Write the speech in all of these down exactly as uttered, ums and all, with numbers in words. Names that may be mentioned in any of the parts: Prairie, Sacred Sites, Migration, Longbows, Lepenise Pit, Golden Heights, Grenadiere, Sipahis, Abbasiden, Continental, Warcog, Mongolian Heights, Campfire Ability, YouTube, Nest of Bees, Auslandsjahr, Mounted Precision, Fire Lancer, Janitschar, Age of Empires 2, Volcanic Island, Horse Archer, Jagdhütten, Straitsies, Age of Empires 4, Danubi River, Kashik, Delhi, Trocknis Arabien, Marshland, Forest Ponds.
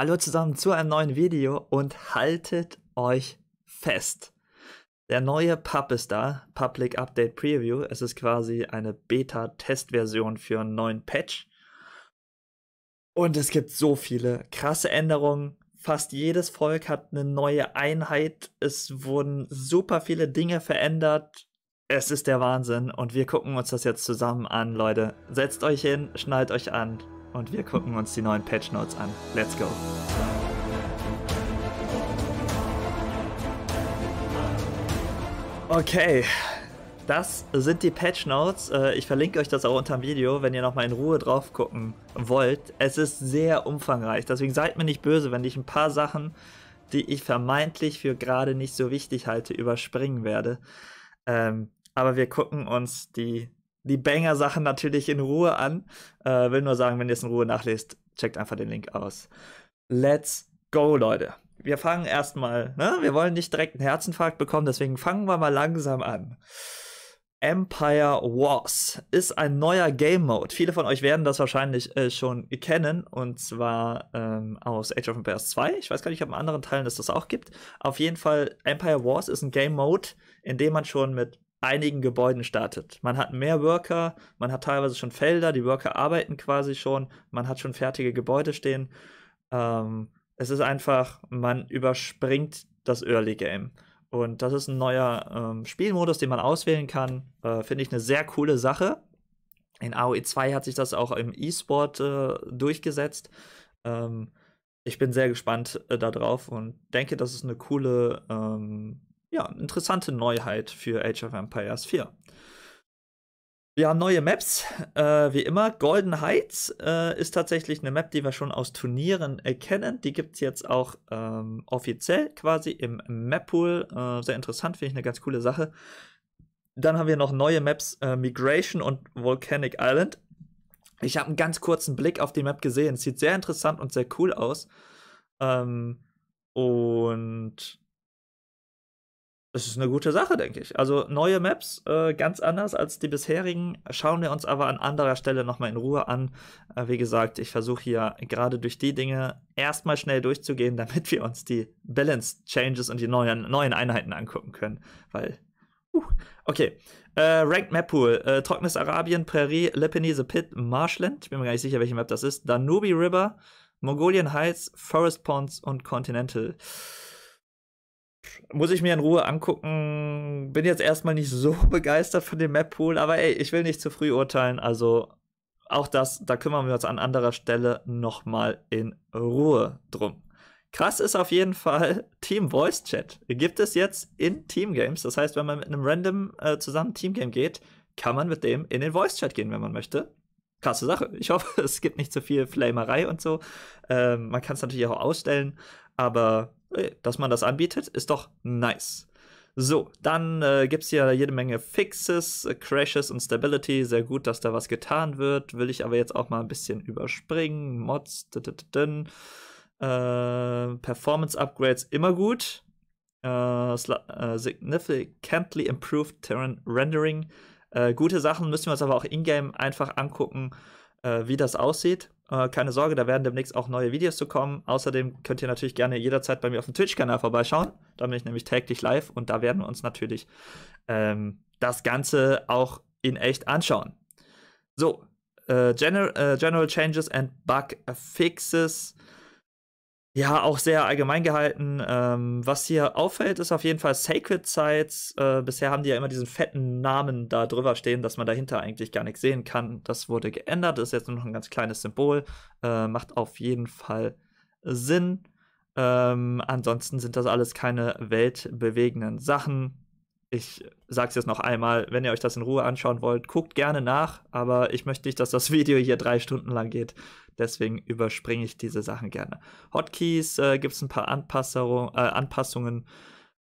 Hallo zusammen zu einem neuen Video und haltet euch fest. Der neue P U B ist da, Public Update Preview. Es ist quasi eine Beta-Testversion für einen neuen Patch. Und es gibt so viele krasse Änderungen. Fast jedes Volk hat eine neue Einheit. Es wurden super viele Dinge verändert. Es ist der Wahnsinn und wir gucken uns das jetzt zusammen an, Leute. Setzt euch hin, schnallt euch an. Und wir gucken uns die neuen Patch Notes an. Let's go! Okay, das sind die Patch Notes. Ich verlinke euch das auch unter dem Video, wenn ihr nochmal in Ruhe drauf gucken wollt. Es ist sehr umfangreich, deswegen seid mir nicht böse, wenn ich ein paar Sachen, die ich vermeintlich für gerade nicht so wichtig halte, überspringen werde. Aber wir gucken uns die Die Banger-Sachen natürlich in Ruhe an. Äh, will nur sagen, wenn ihr es in Ruhe nachlest, checkt einfach den Link aus. Let's go, Leute. Wir fangen erstmal, ne? Wir wollen nicht direkt einen Herzinfarkt bekommen, deswegen fangen wir mal langsam an. Empire Wars ist ein neuer Game-Mode. Viele von euch werden das wahrscheinlich äh, schon kennen, und zwar ähm, aus Age of Empires zwei. Ich weiß gar nicht, ob in anderen Teilen es das auch gibt. Auf jeden Fall, Empire Wars ist ein Game-Mode, in dem man schon mit einigen Gebäuden startet. Man hat mehr Worker, man hat teilweise schon Felder, die Worker arbeiten quasi schon, man hat schon fertige Gebäude stehen. Ähm, es ist einfach, man überspringt das Early Game. Und das ist ein neuer ähm, Spielmodus, den man auswählen kann. Äh, finde ich eine sehr coole Sache. In A O E zwei hat sich das auch im E-Sport äh, durchgesetzt. Ähm, ich bin sehr gespannt äh, darauf und denke, das ist eine coole ähm, Ja, interessante Neuheit für Age of Empires vier. Wir haben neue Maps, äh, wie immer. Golden Heights äh, ist tatsächlich eine Map, die wir schon aus Turnieren äh, kennen. Die gibt es jetzt auch ähm, offiziell quasi im Map-Pool. Äh, sehr interessant, finde ich eine ganz coole Sache. Dann haben wir noch neue Maps, äh, Migration und Volcanic Island. Ich habe einen ganz kurzen Blick auf die Map gesehen. Es sieht sehr interessant und sehr cool aus. Ähm, und das ist eine gute Sache, denke ich. Also neue Maps, äh, ganz anders als die bisherigen, schauen wir uns aber an anderer Stelle nochmal in Ruhe an. Äh, wie gesagt, ich versuche hier gerade durch die Dinge erstmal schnell durchzugehen, damit wir uns die Balance Changes und die neuen, neuen Einheiten angucken können. Weil, uh, okay. Äh, Ranked Map Pool, äh, Trocknis Arabien, Prairie, Lepenise Pit, Marshland, ich bin mir gar nicht sicher, welche Map das ist, Danubi River, Mongolian Heights, Forest Ponds und Continental. Muss ich mir in Ruhe angucken. Bin jetzt erstmal nicht so begeistert von dem Map-Pool, aber ey, ich will nicht zu früh urteilen. Also auch das, da kümmern wir uns an anderer Stelle nochmal in Ruhe drum. Krass ist auf jeden Fall Team Voice Chat. Gibt es jetzt in Teamgames. Das heißt, wenn man mit einem Random äh, zusammen Teamgame geht, kann man mit dem in den Voice Chat gehen, wenn man möchte. Krasse Sache. Ich hoffe, es gibt nicht zu viel Flamerei und so. Ähm, man kann es natürlich auch ausstellen, aber dass man das anbietet, ist doch nice. So, dann äh, gibt es hier jede Menge Fixes, äh, Crashes und Stability. Sehr gut, dass da was getan wird. Will ich aber jetzt auch mal ein bisschen überspringen. Mods, äh, Performance Upgrades, immer gut. Äh, äh, significantly Improved Terrain Rendering. Äh, gute Sachen, müssen wir uns aber auch in-game einfach angucken, äh, wie das aussieht. Keine Sorge, da werden demnächst auch neue Videos zu kommen. Außerdem könnt ihr natürlich gerne jederzeit bei mir auf dem Twitch-Kanal vorbeischauen. Da bin ich nämlich täglich live und da werden wir uns natürlich ähm, das Ganze auch in echt anschauen. So, äh, General, äh, General Changes and Bug Fixes. Ja, auch sehr allgemein gehalten. Ähm, was hier auffällt, ist auf jeden Fall Sacred Sites. Äh, bisher haben die ja immer diesen fetten Namen da drüber stehen, dass man dahinter eigentlich gar nichts sehen kann. Das wurde geändert, das ist jetzt nur noch ein ganz kleines Symbol. Äh, macht auf jeden Fall Sinn. Ähm, ansonsten sind das alles keine weltbewegenden Sachen. Ich sag's jetzt noch einmal, wenn ihr euch das in Ruhe anschauen wollt, guckt gerne nach, aber ich möchte nicht, dass das Video hier drei Stunden lang geht, deswegen überspringe ich diese Sachen gerne. Hotkeys, äh, gibt's ein paar Anpassung, äh, Anpassungen,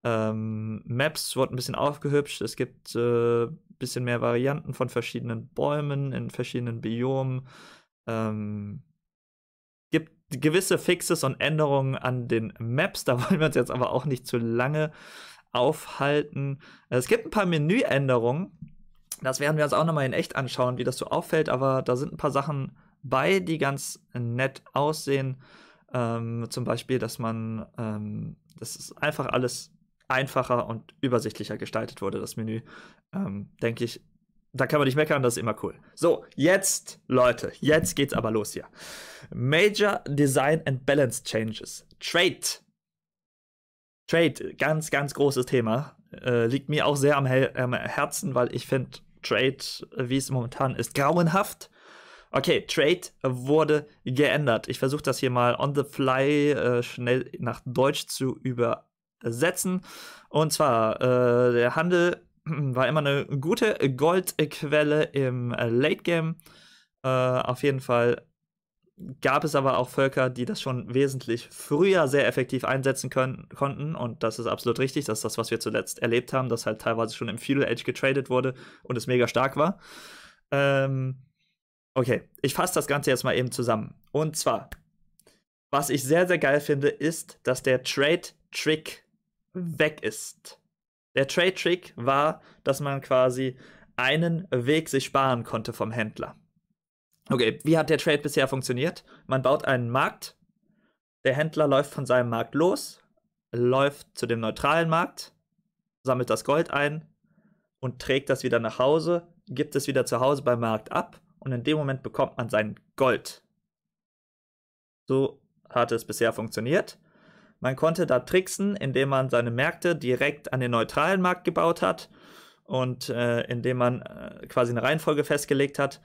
ähm, Maps wurden ein bisschen aufgehübscht, es gibt ein äh, bisschen mehr Varianten von verschiedenen Bäumen in verschiedenen Biomen, ähm, gibt gewisse Fixes und Änderungen an den Maps, da wollen wir uns jetzt aber auch nicht zu lange aufhalten. Es gibt ein paar Menüänderungen. Das werden wir uns auch nochmal in echt anschauen, wie das so auffällt. Aber da sind ein paar Sachen bei, die ganz nett aussehen. Ähm, zum Beispiel, dass man, ähm, das ist einfach alles einfacher und übersichtlicher gestaltet wurde, das Menü. Ähm, denke ich, da kann man nicht meckern, das ist immer cool. So, jetzt, Leute, jetzt geht's aber los hier. Major Design and Balance Changes. Trade. Trade, ganz, ganz großes Thema. Äh, liegt mir auch sehr am, Hel- am Herzen, weil ich finde, Trade, wie es momentan ist, grauenhaft. Okay, Trade wurde geändert. Ich versuche das hier mal on the fly äh, schnell nach Deutsch zu übersetzen. Und zwar, äh, der Handel war immer eine gute Goldquelle im Late Game. Äh, auf jeden Fall gab es aber auch Völker, die das schon wesentlich früher sehr effektiv einsetzen können, konnten. Und das ist absolut richtig. Das ist das, was wir zuletzt erlebt haben, dass halt teilweise schon im Feudal Age getradet wurde und es mega stark war. Ähm, okay, ich fasse das Ganze jetzt mal eben zusammen. Und zwar, was ich sehr, sehr geil finde, ist, dass der Trade-Trick weg ist. Der Trade-Trick war, dass man quasi einen Weg sich sparen konnte vom Händler. Okay, wie hat der Trade bisher funktioniert? Man baut einen Markt, der Händler läuft von seinem Markt los, läuft zu dem neutralen Markt, sammelt das Gold ein und trägt das wieder nach Hause, gibt es wieder zu Hause beim Markt ab und in dem Moment bekommt man sein Gold. So hat es bisher funktioniert. Man konnte da tricksen, indem man seine Märkte direkt an den neutralen Markt gebaut hat und äh, indem man äh, quasi eine Reihenfolge festgelegt hat,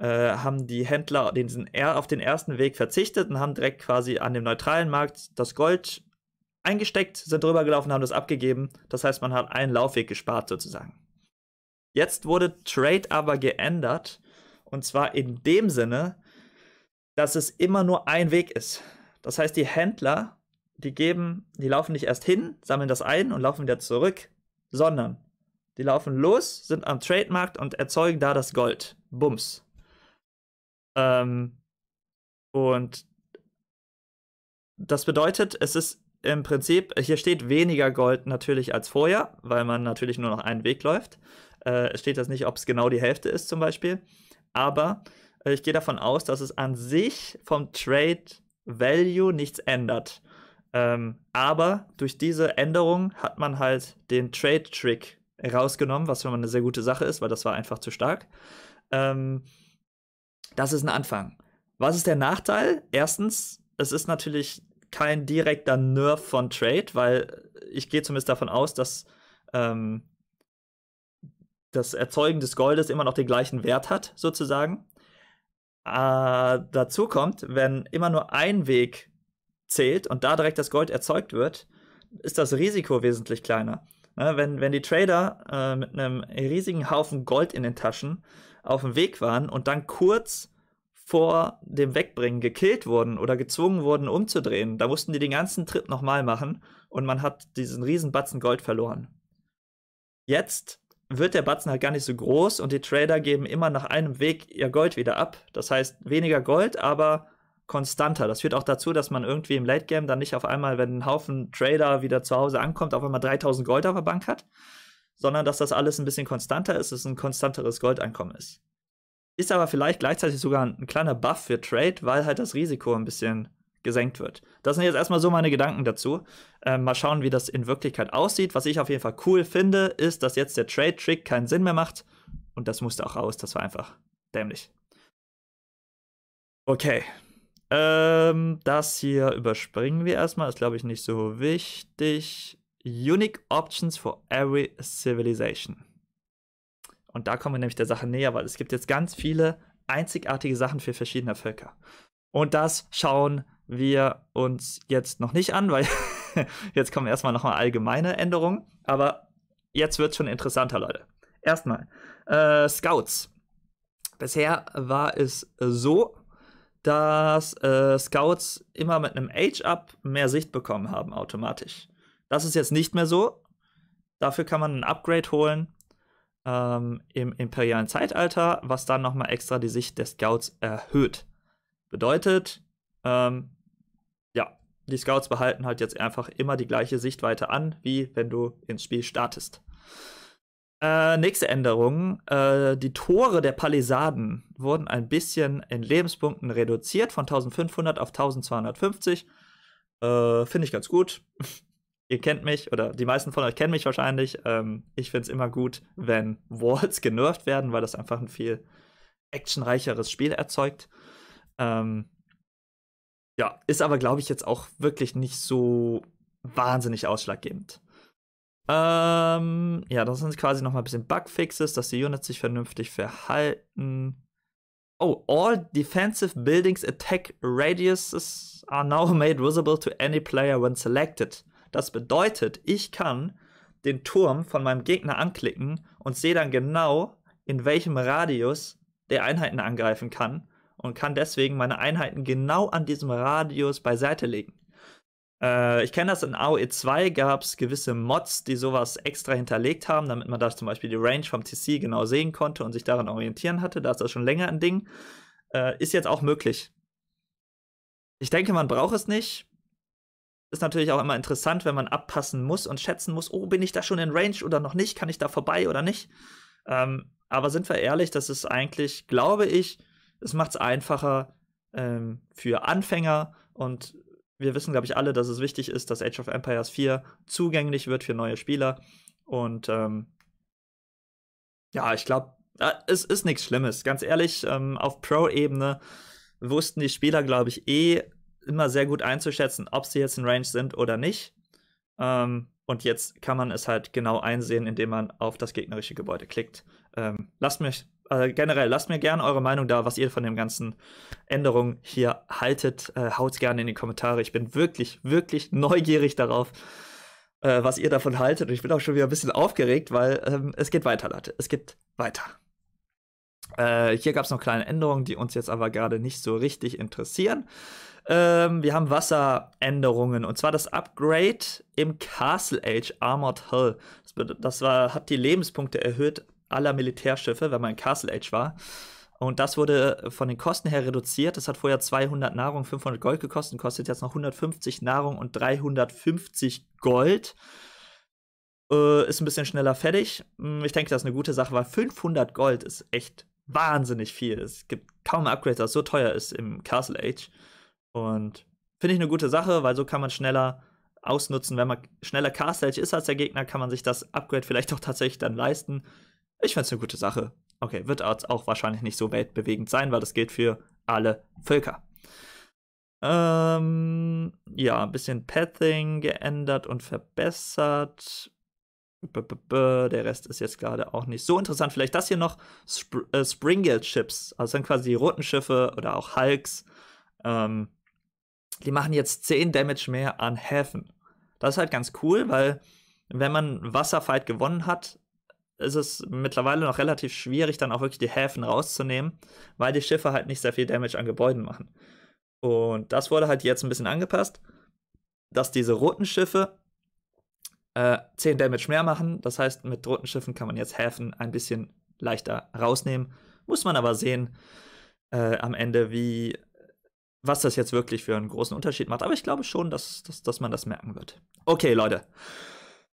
haben die Händler auf den ersten Weg verzichtet und haben direkt quasi an dem neutralen Markt das Gold eingesteckt, sind drüber gelaufen, haben das abgegeben. Das heißt, man hat einen Laufweg gespart sozusagen. Jetzt wurde Trade aber geändert und zwar in dem Sinne, dass es immer nur ein Weg ist. Das heißt, die Händler, die geben, die laufen nicht erst hin, sammeln das ein und laufen wieder zurück, sondern die laufen los, sind am Trademarkt und erzeugen da das Gold. Bums. Ähm, und das bedeutet, es ist im Prinzip, hier steht weniger Gold natürlich als vorher, weil man natürlich nur noch einen Weg läuft. Äh, es steht jetzt nicht, ob es genau die Hälfte ist zum Beispiel, aber äh, ich gehe davon aus, dass es an sich vom Trade Value nichts ändert. Ähm, aber durch diese Änderung hat man halt den Trade Trick rausgenommen, was schon mal eine sehr gute Sache ist, weil das war einfach zu stark. Ähm, Das ist ein Anfang. Was ist der Nachteil? Erstens, es ist natürlich kein direkter Nerf von Trade, weil ich gehe zumindest davon aus, dass ähm, das Erzeugen des Goldes immer noch den gleichen Wert hat, sozusagen. Äh, dazu kommt, wenn immer nur ein Weg zählt und da direkt das Gold erzeugt wird, ist das Risiko wesentlich kleiner. Ne? Wenn, wenn die Trader äh, mit einem riesigen Haufen Gold in den Taschen auf dem Weg waren und dann kurz vor dem Wegbringen gekillt wurden oder gezwungen wurden umzudrehen, da mussten die den ganzen Trip nochmal machen und man hat diesen riesen Batzen Gold verloren. Jetzt wird der Batzen halt gar nicht so groß und die Trader geben immer nach einem Weg ihr Gold wieder ab. Das heißt, weniger Gold, aber konstanter. Das führt auch dazu, dass man irgendwie im Late Game dann nicht auf einmal, wenn ein Haufen Trader wieder zu Hause ankommt, auf einmal dreitausend Gold auf der Bank hat, sondern dass das alles ein bisschen konstanter ist, dass es ein konstanteres Goldeinkommen ist. Ist aber vielleicht gleichzeitig sogar ein kleiner Buff für Trade, weil halt das Risiko ein bisschen gesenkt wird. Das sind jetzt erstmal so meine Gedanken dazu. Ähm, mal schauen, wie das in Wirklichkeit aussieht. Was ich auf jeden Fall cool finde, ist, dass jetzt der Trade-Trick keinen Sinn mehr macht. Und das musste auch raus. Das war einfach dämlich. Okay. Ähm, das hier überspringen wir erstmal. Ist, glaube ich, nicht so wichtig. Unique Options for Every Civilization. Und da kommen wir nämlich der Sache näher, weil es gibt jetzt ganz viele einzigartige Sachen für verschiedene Völker. Und das schauen wir uns jetzt noch nicht an, weil jetzt kommen erstmal nochmal allgemeine Änderungen. Aber jetzt wird es schon interessanter, Leute. Erstmal, äh, Scouts. Bisher war es so, dass äh, Scouts immer mit einem Age-Up mehr Sicht bekommen haben automatisch. Das ist jetzt nicht mehr so. Dafür kann man ein Upgrade holen ähm, im imperialen Zeitalter, was dann nochmal extra die Sicht der Scouts erhöht. Bedeutet, ähm, ja, die Scouts behalten halt jetzt einfach immer die gleiche Sichtweite an, wie wenn du ins Spiel startest. Äh, nächste Änderung. Äh, die Tore der Palisaden wurden ein bisschen in Lebenspunkten reduziert, von eintausendfünfhundert auf eintausendzweihundertfünfzig. Äh, finde ich ganz gut. Ihr kennt mich, oder die meisten von euch kennen mich wahrscheinlich. Ähm, ich finde es immer gut, wenn Walls genervt werden, weil das einfach ein viel actionreicheres Spiel erzeugt. Ähm, ja, ist aber, glaube ich, jetzt auch wirklich nicht so wahnsinnig ausschlaggebend. Ähm, ja, das sind quasi noch mal ein bisschen Bugfixes, dass die Units sich vernünftig verhalten. Oh, all defensive buildings attack radiuses are now made visible to any player when selected. Das bedeutet, ich kann den Turm von meinem Gegner anklicken und sehe dann genau, in welchem Radius der Einheiten angreifen kann und kann deswegen meine Einheiten genau an diesem Radius beiseite legen. Ich kenne das, in A O E zwei gab es gewisse Mods, die sowas extra hinterlegt haben, damit man da zum Beispiel die Range vom T C genau sehen konnte und sich daran orientieren hatte. Da ist das schon länger ein Ding. Äh, ist jetzt auch möglich. Ich denke, man braucht es nicht. Ist natürlich auch immer interessant, wenn man abpassen muss und schätzen muss, oh, bin ich da schon in Range oder noch nicht? Kann ich da vorbei oder nicht? Ähm, aber sind wir ehrlich, das ist eigentlich, glaube ich, es macht es einfacher ähm, für Anfänger und wir wissen, glaube ich, alle, dass es wichtig ist, dass Age of Empires vier zugänglich wird für neue Spieler. Und ähm, ja, ich glaube, es ist nichts Schlimmes. Ganz ehrlich, ähm, auf Pro-Ebene wussten die Spieler, glaube ich, eh immer sehr gut einzuschätzen, ob sie jetzt in Range sind oder nicht. Ähm, und jetzt kann man es halt genau einsehen, indem man auf das gegnerische Gebäude klickt. Ähm, lasst mich äh, generell, lasst mir gerne eure Meinung da, was ihr von den ganzen Änderungen hier haltet. Äh, haut's gerne in die Kommentare. Ich bin wirklich, wirklich neugierig darauf, äh, was ihr davon haltet. Und ich bin auch schon wieder ein bisschen aufgeregt, weil ähm, es geht weiter, Leute. Es geht weiter. Äh, hier gab es noch kleine Änderungen, die uns jetzt aber gerade nicht so richtig interessieren. Ähm, wir haben Wasseränderungen, und zwar das Upgrade im Castle Age Armored Hull. Das, das war, hat die Lebenspunkte erhöht aller Militärschiffe, wenn man in Castle Age war. Und das wurde von den Kosten her reduziert. Das hat vorher zweihundert Nahrung, fünfhundert Gold gekostet, kostet jetzt noch hundertfünfzig Nahrung und dreihundertfünfzig Gold. Äh, ist ein bisschen schneller fertig. Ich denke, das ist eine gute Sache, weil fünfhundert Gold ist echt wahnsinnig viel. Es gibt kaum ein Upgrade, das so teuer ist im Castle Age. Und finde ich eine gute Sache, weil so kann man schneller ausnutzen. Wenn man schneller Castle Age ist als der Gegner, kann man sich das Upgrade vielleicht auch tatsächlich dann leisten. Ich finde es eine gute Sache. Okay, wird auch wahrscheinlich nicht so weltbewegend sein, weil das gilt für alle Völker. Ähm, ja, ein bisschen Pathing geändert und verbessert. Der Rest ist jetzt gerade auch nicht so interessant. Vielleicht das hier noch, Sp äh, Springale-Ships. Also dann quasi die roten Schiffe oder auch Hulks. Ähm, die machen jetzt zehn Damage mehr an Häfen. Das ist halt ganz cool, weil wenn man Wasserfight gewonnen hat, ist es mittlerweile noch relativ schwierig, dann auch wirklich die Häfen rauszunehmen, weil die Schiffe halt nicht sehr viel Damage an Gebäuden machen. Und das wurde halt jetzt ein bisschen angepasst, dass diese roten Schiffe äh, zehn Damage mehr machen. Das heißt, mit roten Schiffen kann man jetzt Häfen ein bisschen leichter rausnehmen. Muss man aber sehen äh, am Ende, wie was das jetzt wirklich für einen großen Unterschied macht. Aber ich glaube schon, dass, dass, dass man das merken wird. Okay, Leute.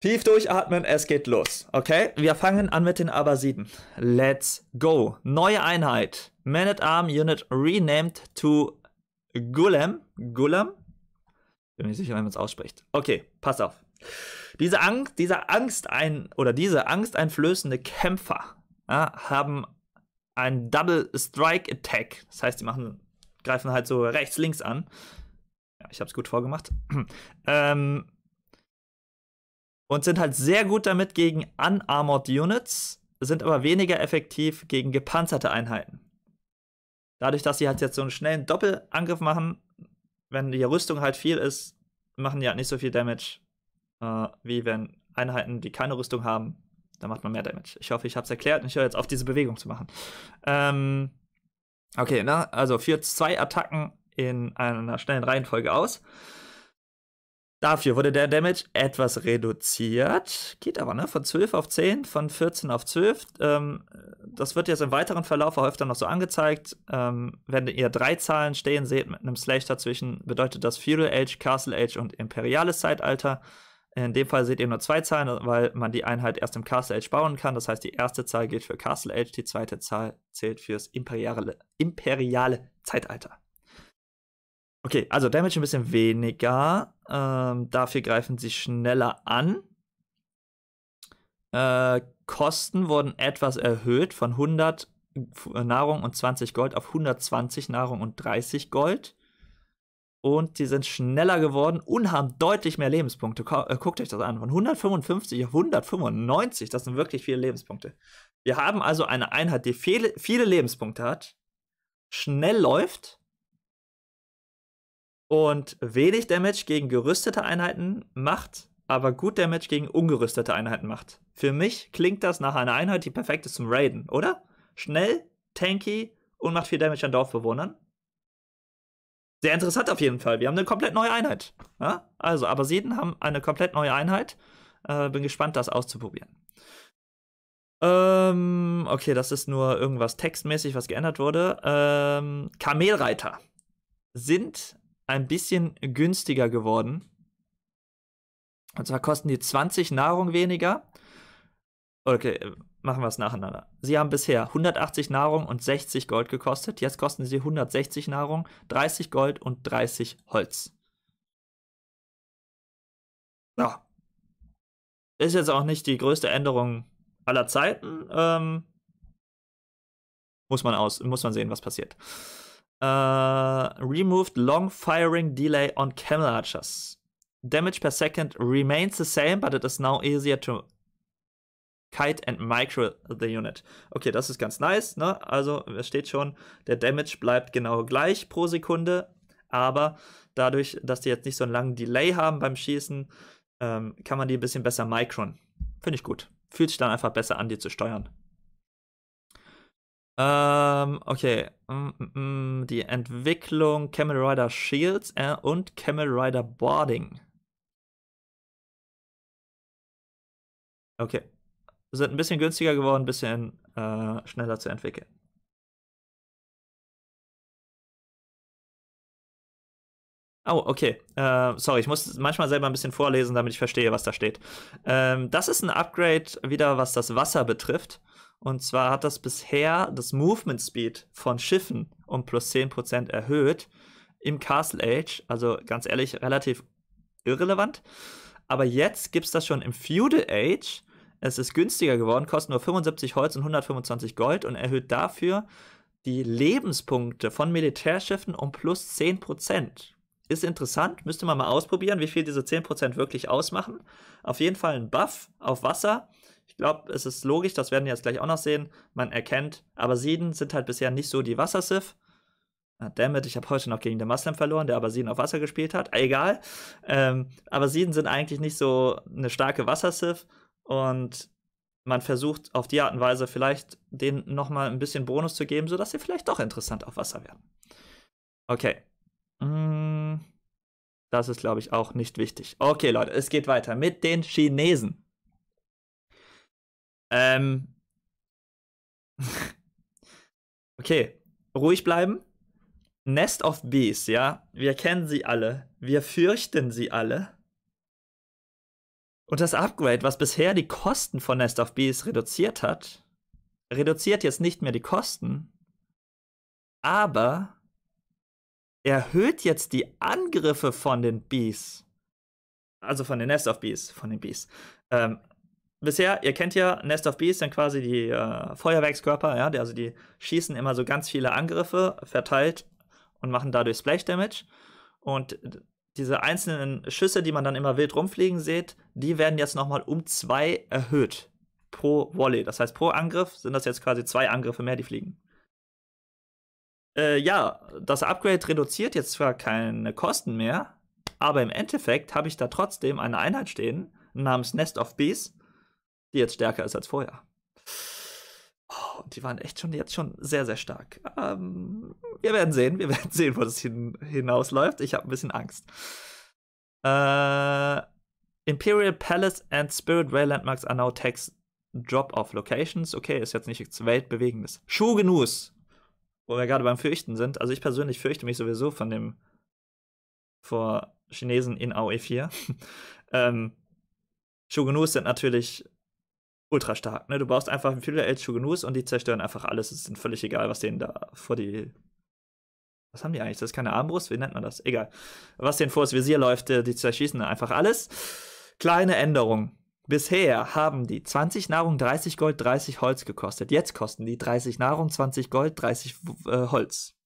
Tief durchatmen, es geht los. Okay, wir fangen an mit den Abbasiden. Let's go. Neue Einheit. Man-at-Arm Unit renamed to Ghulam. Ghulam? Bin mir nicht sicher, wie man es ausspricht. Okay, pass auf. Diese Angst, dieser Angst ein, oder diese angsteinflößende Kämpfer ja, haben einen Double Strike Attack. Das heißt, die machen, greifen halt so rechts, links an. Ja, ich habe es gut vorgemacht. ähm. Und sind halt sehr gut damit gegen unarmored Units, sind aber weniger effektiv gegen gepanzerte Einheiten. Dadurch, dass sie halt jetzt so einen schnellen Doppelangriff machen, wenn die Rüstung halt viel ist, machen die halt nicht so viel Damage, äh, wie wenn Einheiten, die keine Rüstung haben, dann macht man mehr Damage. Ich hoffe, ich habe es erklärt und ich höre jetzt auf, diese Bewegung zu machen. Ähm, okay, na, also führt zwei Attacken in einer schnellen Reihenfolge aus. Dafür wurde der Damage etwas reduziert. Geht aber, ne? Von zwölf auf zehn, von vierzehn auf zwölf. Ähm, das wird jetzt im weiteren Verlauf auch öfter noch so angezeigt. Ähm, wenn ihr drei Zahlen stehen seht mit einem Slash dazwischen, bedeutet das Feudal Age, Castle Age und Imperiales Zeitalter. In dem Fall seht ihr nur zwei Zahlen, weil man die Einheit erst im Castle Age bauen kann. Das heißt, die erste Zahl gilt für Castle Age, die zweite Zahl zählt fürs imperiale, imperiale Zeitalter. Okay, also Damage ein bisschen weniger. Ähm, dafür greifen sie schneller an. Äh, Kosten wurden etwas erhöht von hundert Nahrung und zwanzig Gold auf hundertzwanzig Nahrung und dreißig Gold. Und die sind schneller geworden und haben deutlich mehr Lebenspunkte. Guckt euch das an. Von hundertfünfundfünfzig auf hundertfünfundneunzig. Das sind wirklich viele Lebenspunkte. Wir haben also eine Einheit, die viele, viele Lebenspunkte hat, schnell läuft und wenig Damage gegen gerüstete Einheiten macht, aber gut Damage gegen ungerüstete Einheiten macht. Für mich klingt das nach einer Einheit, die perfekt ist zum Raiden, oder? Schnell, tanky und macht viel Damage an Dorfbewohnern. Sehr interessant auf jeden Fall. Wir haben eine komplett neue Einheit. Ja? Also, Abbasiden haben eine komplett neue Einheit. Äh, bin gespannt, das auszuprobieren. Ähm, okay, das ist nur irgendwas textmäßig, was geändert wurde. Ähm, Kamelreiter sind ein bisschen günstiger geworden. Und zwar kosten die zwanzig Nahrung weniger. Okay, machen wir es nacheinander. Sie haben bisher hundertachtzig Nahrung und sechzig Gold gekostet. Jetzt kosten sie hundertsechzig Nahrung, dreißig Gold und dreißig Holz. Ja. Ist jetzt auch nicht die größte Änderung aller Zeiten. Ähm, muss man aus, muss man sehen, was passiert. Äh, removed long firing delay on camel archers. Damage per second remains the same, but it is now easier to Kite and Micro the Unit. Okay, das ist ganz nice, ne? Also, es steht schon, der Damage bleibt genau gleich pro Sekunde, aber dadurch, dass die jetzt nicht so einen langen Delay haben beim Schießen, ähm, kann man die ein bisschen besser micron. Finde ich gut. Fühlt sich dann einfach besser an, die zu steuern. Ähm, okay. Mm -mm, die Entwicklung Camel Rider Shields äh, und Camel Rider Boarding. Okay. Sind ein bisschen günstiger geworden, ein bisschen äh, schneller zu entwickeln. Oh, okay. Äh, sorry, ich muss manchmal selber ein bisschen vorlesen, damit ich verstehe, was da steht. Ähm, das ist ein Upgrade wieder, was das Wasser betrifft. Und zwar hat das bisher das Movement Speed von Schiffen um plus zehn Prozent erhöht im Castle Age. Also ganz ehrlich, relativ irrelevant. Aber jetzt gibt es das schon im Feudal Age. Es ist günstiger geworden, kostet nur fünfundsiebzig Holz und hundertfünfundzwanzig Gold und erhöht dafür die Lebenspunkte von Militärschiffen um plus zehn Prozent. Ist interessant, müsste man mal ausprobieren, wie viel diese zehn Prozent wirklich ausmachen. Auf jeden Fall ein Buff auf Wasser. Ich glaube, es ist logisch, das werden wir jetzt gleich auch noch sehen. Man erkennt, Abbasiden sind halt bisher nicht so die Wassersif. Na, dammit, ich habe heute noch gegen den Maslem verloren, der Abbasiden auf Wasser gespielt hat. Egal. Ähm, Abbasiden sind eigentlich nicht so eine starke Wassersif. Und man versucht auf die Art und Weise vielleicht denen nochmal ein bisschen Bonus zu geben, sodass sie vielleicht doch interessant auf Wasser werden. Okay. Das ist, glaube ich, auch nicht wichtig. Okay, Leute, es geht weiter mit den Chinesen. Ähm. Okay, ruhig bleiben. Nest of Bees, ja. Wir kennen sie alle. Wir fürchten sie alle. Und das Upgrade, was bisher die Kosten von Nest of Bees reduziert hat, reduziert jetzt nicht mehr die Kosten, aber erhöht jetzt die Angriffe von den Bees. Also von den Nest of Bees, von den Bees. Ähm, bisher, ihr kennt ja, Nest of Bees sind quasi die äh, Feuerwerkskörper, ja, die, also die schießen immer so ganz viele Angriffe verteilt und machen dadurch Splash Damage. Und diese einzelnen Schüsse, die man dann immer wild rumfliegen sieht, die werden jetzt nochmal um zwei erhöht pro Volley. Das heißt, pro Angriff sind das jetzt quasi zwei Angriffe mehr, die fliegen. Äh, ja, das Upgrade reduziert jetzt zwar keine Kosten mehr, aber im Endeffekt habe ich da trotzdem eine Einheit stehen namens Nest of Bees, die jetzt stärker ist als vorher. Oh, und die waren echt schon jetzt schon sehr, sehr stark. Ähm, wir werden sehen, wir werden sehen, wo das hin, hinausläuft. Ich habe ein bisschen Angst. Äh, Imperial Palace and Spirit Rail Landmarks are now tax drop-off locations. Okay, ist jetzt nichts Weltbewegendes. Shogunus, wo wir gerade beim Fürchten sind. Also ich persönlich fürchte mich sowieso von dem vor Chinesen in A O E vier. ähm, Shogunus sind natürlich ultra stark, ne? Du brauchst einfach viele Shogunus und die zerstören einfach alles. Es ist völlig egal, was denen da vor die. Was haben die eigentlich? Das ist keine Armbrust? Wie nennt man das? Egal. Was denen vor das Visier läuft, die zerschießen einfach alles. Kleine Änderung. Bisher haben die zwanzig Nahrung, dreißig Gold, dreißig Holz gekostet. Jetzt kosten die dreißig Nahrung, zwanzig Gold, dreißig äh, Holz.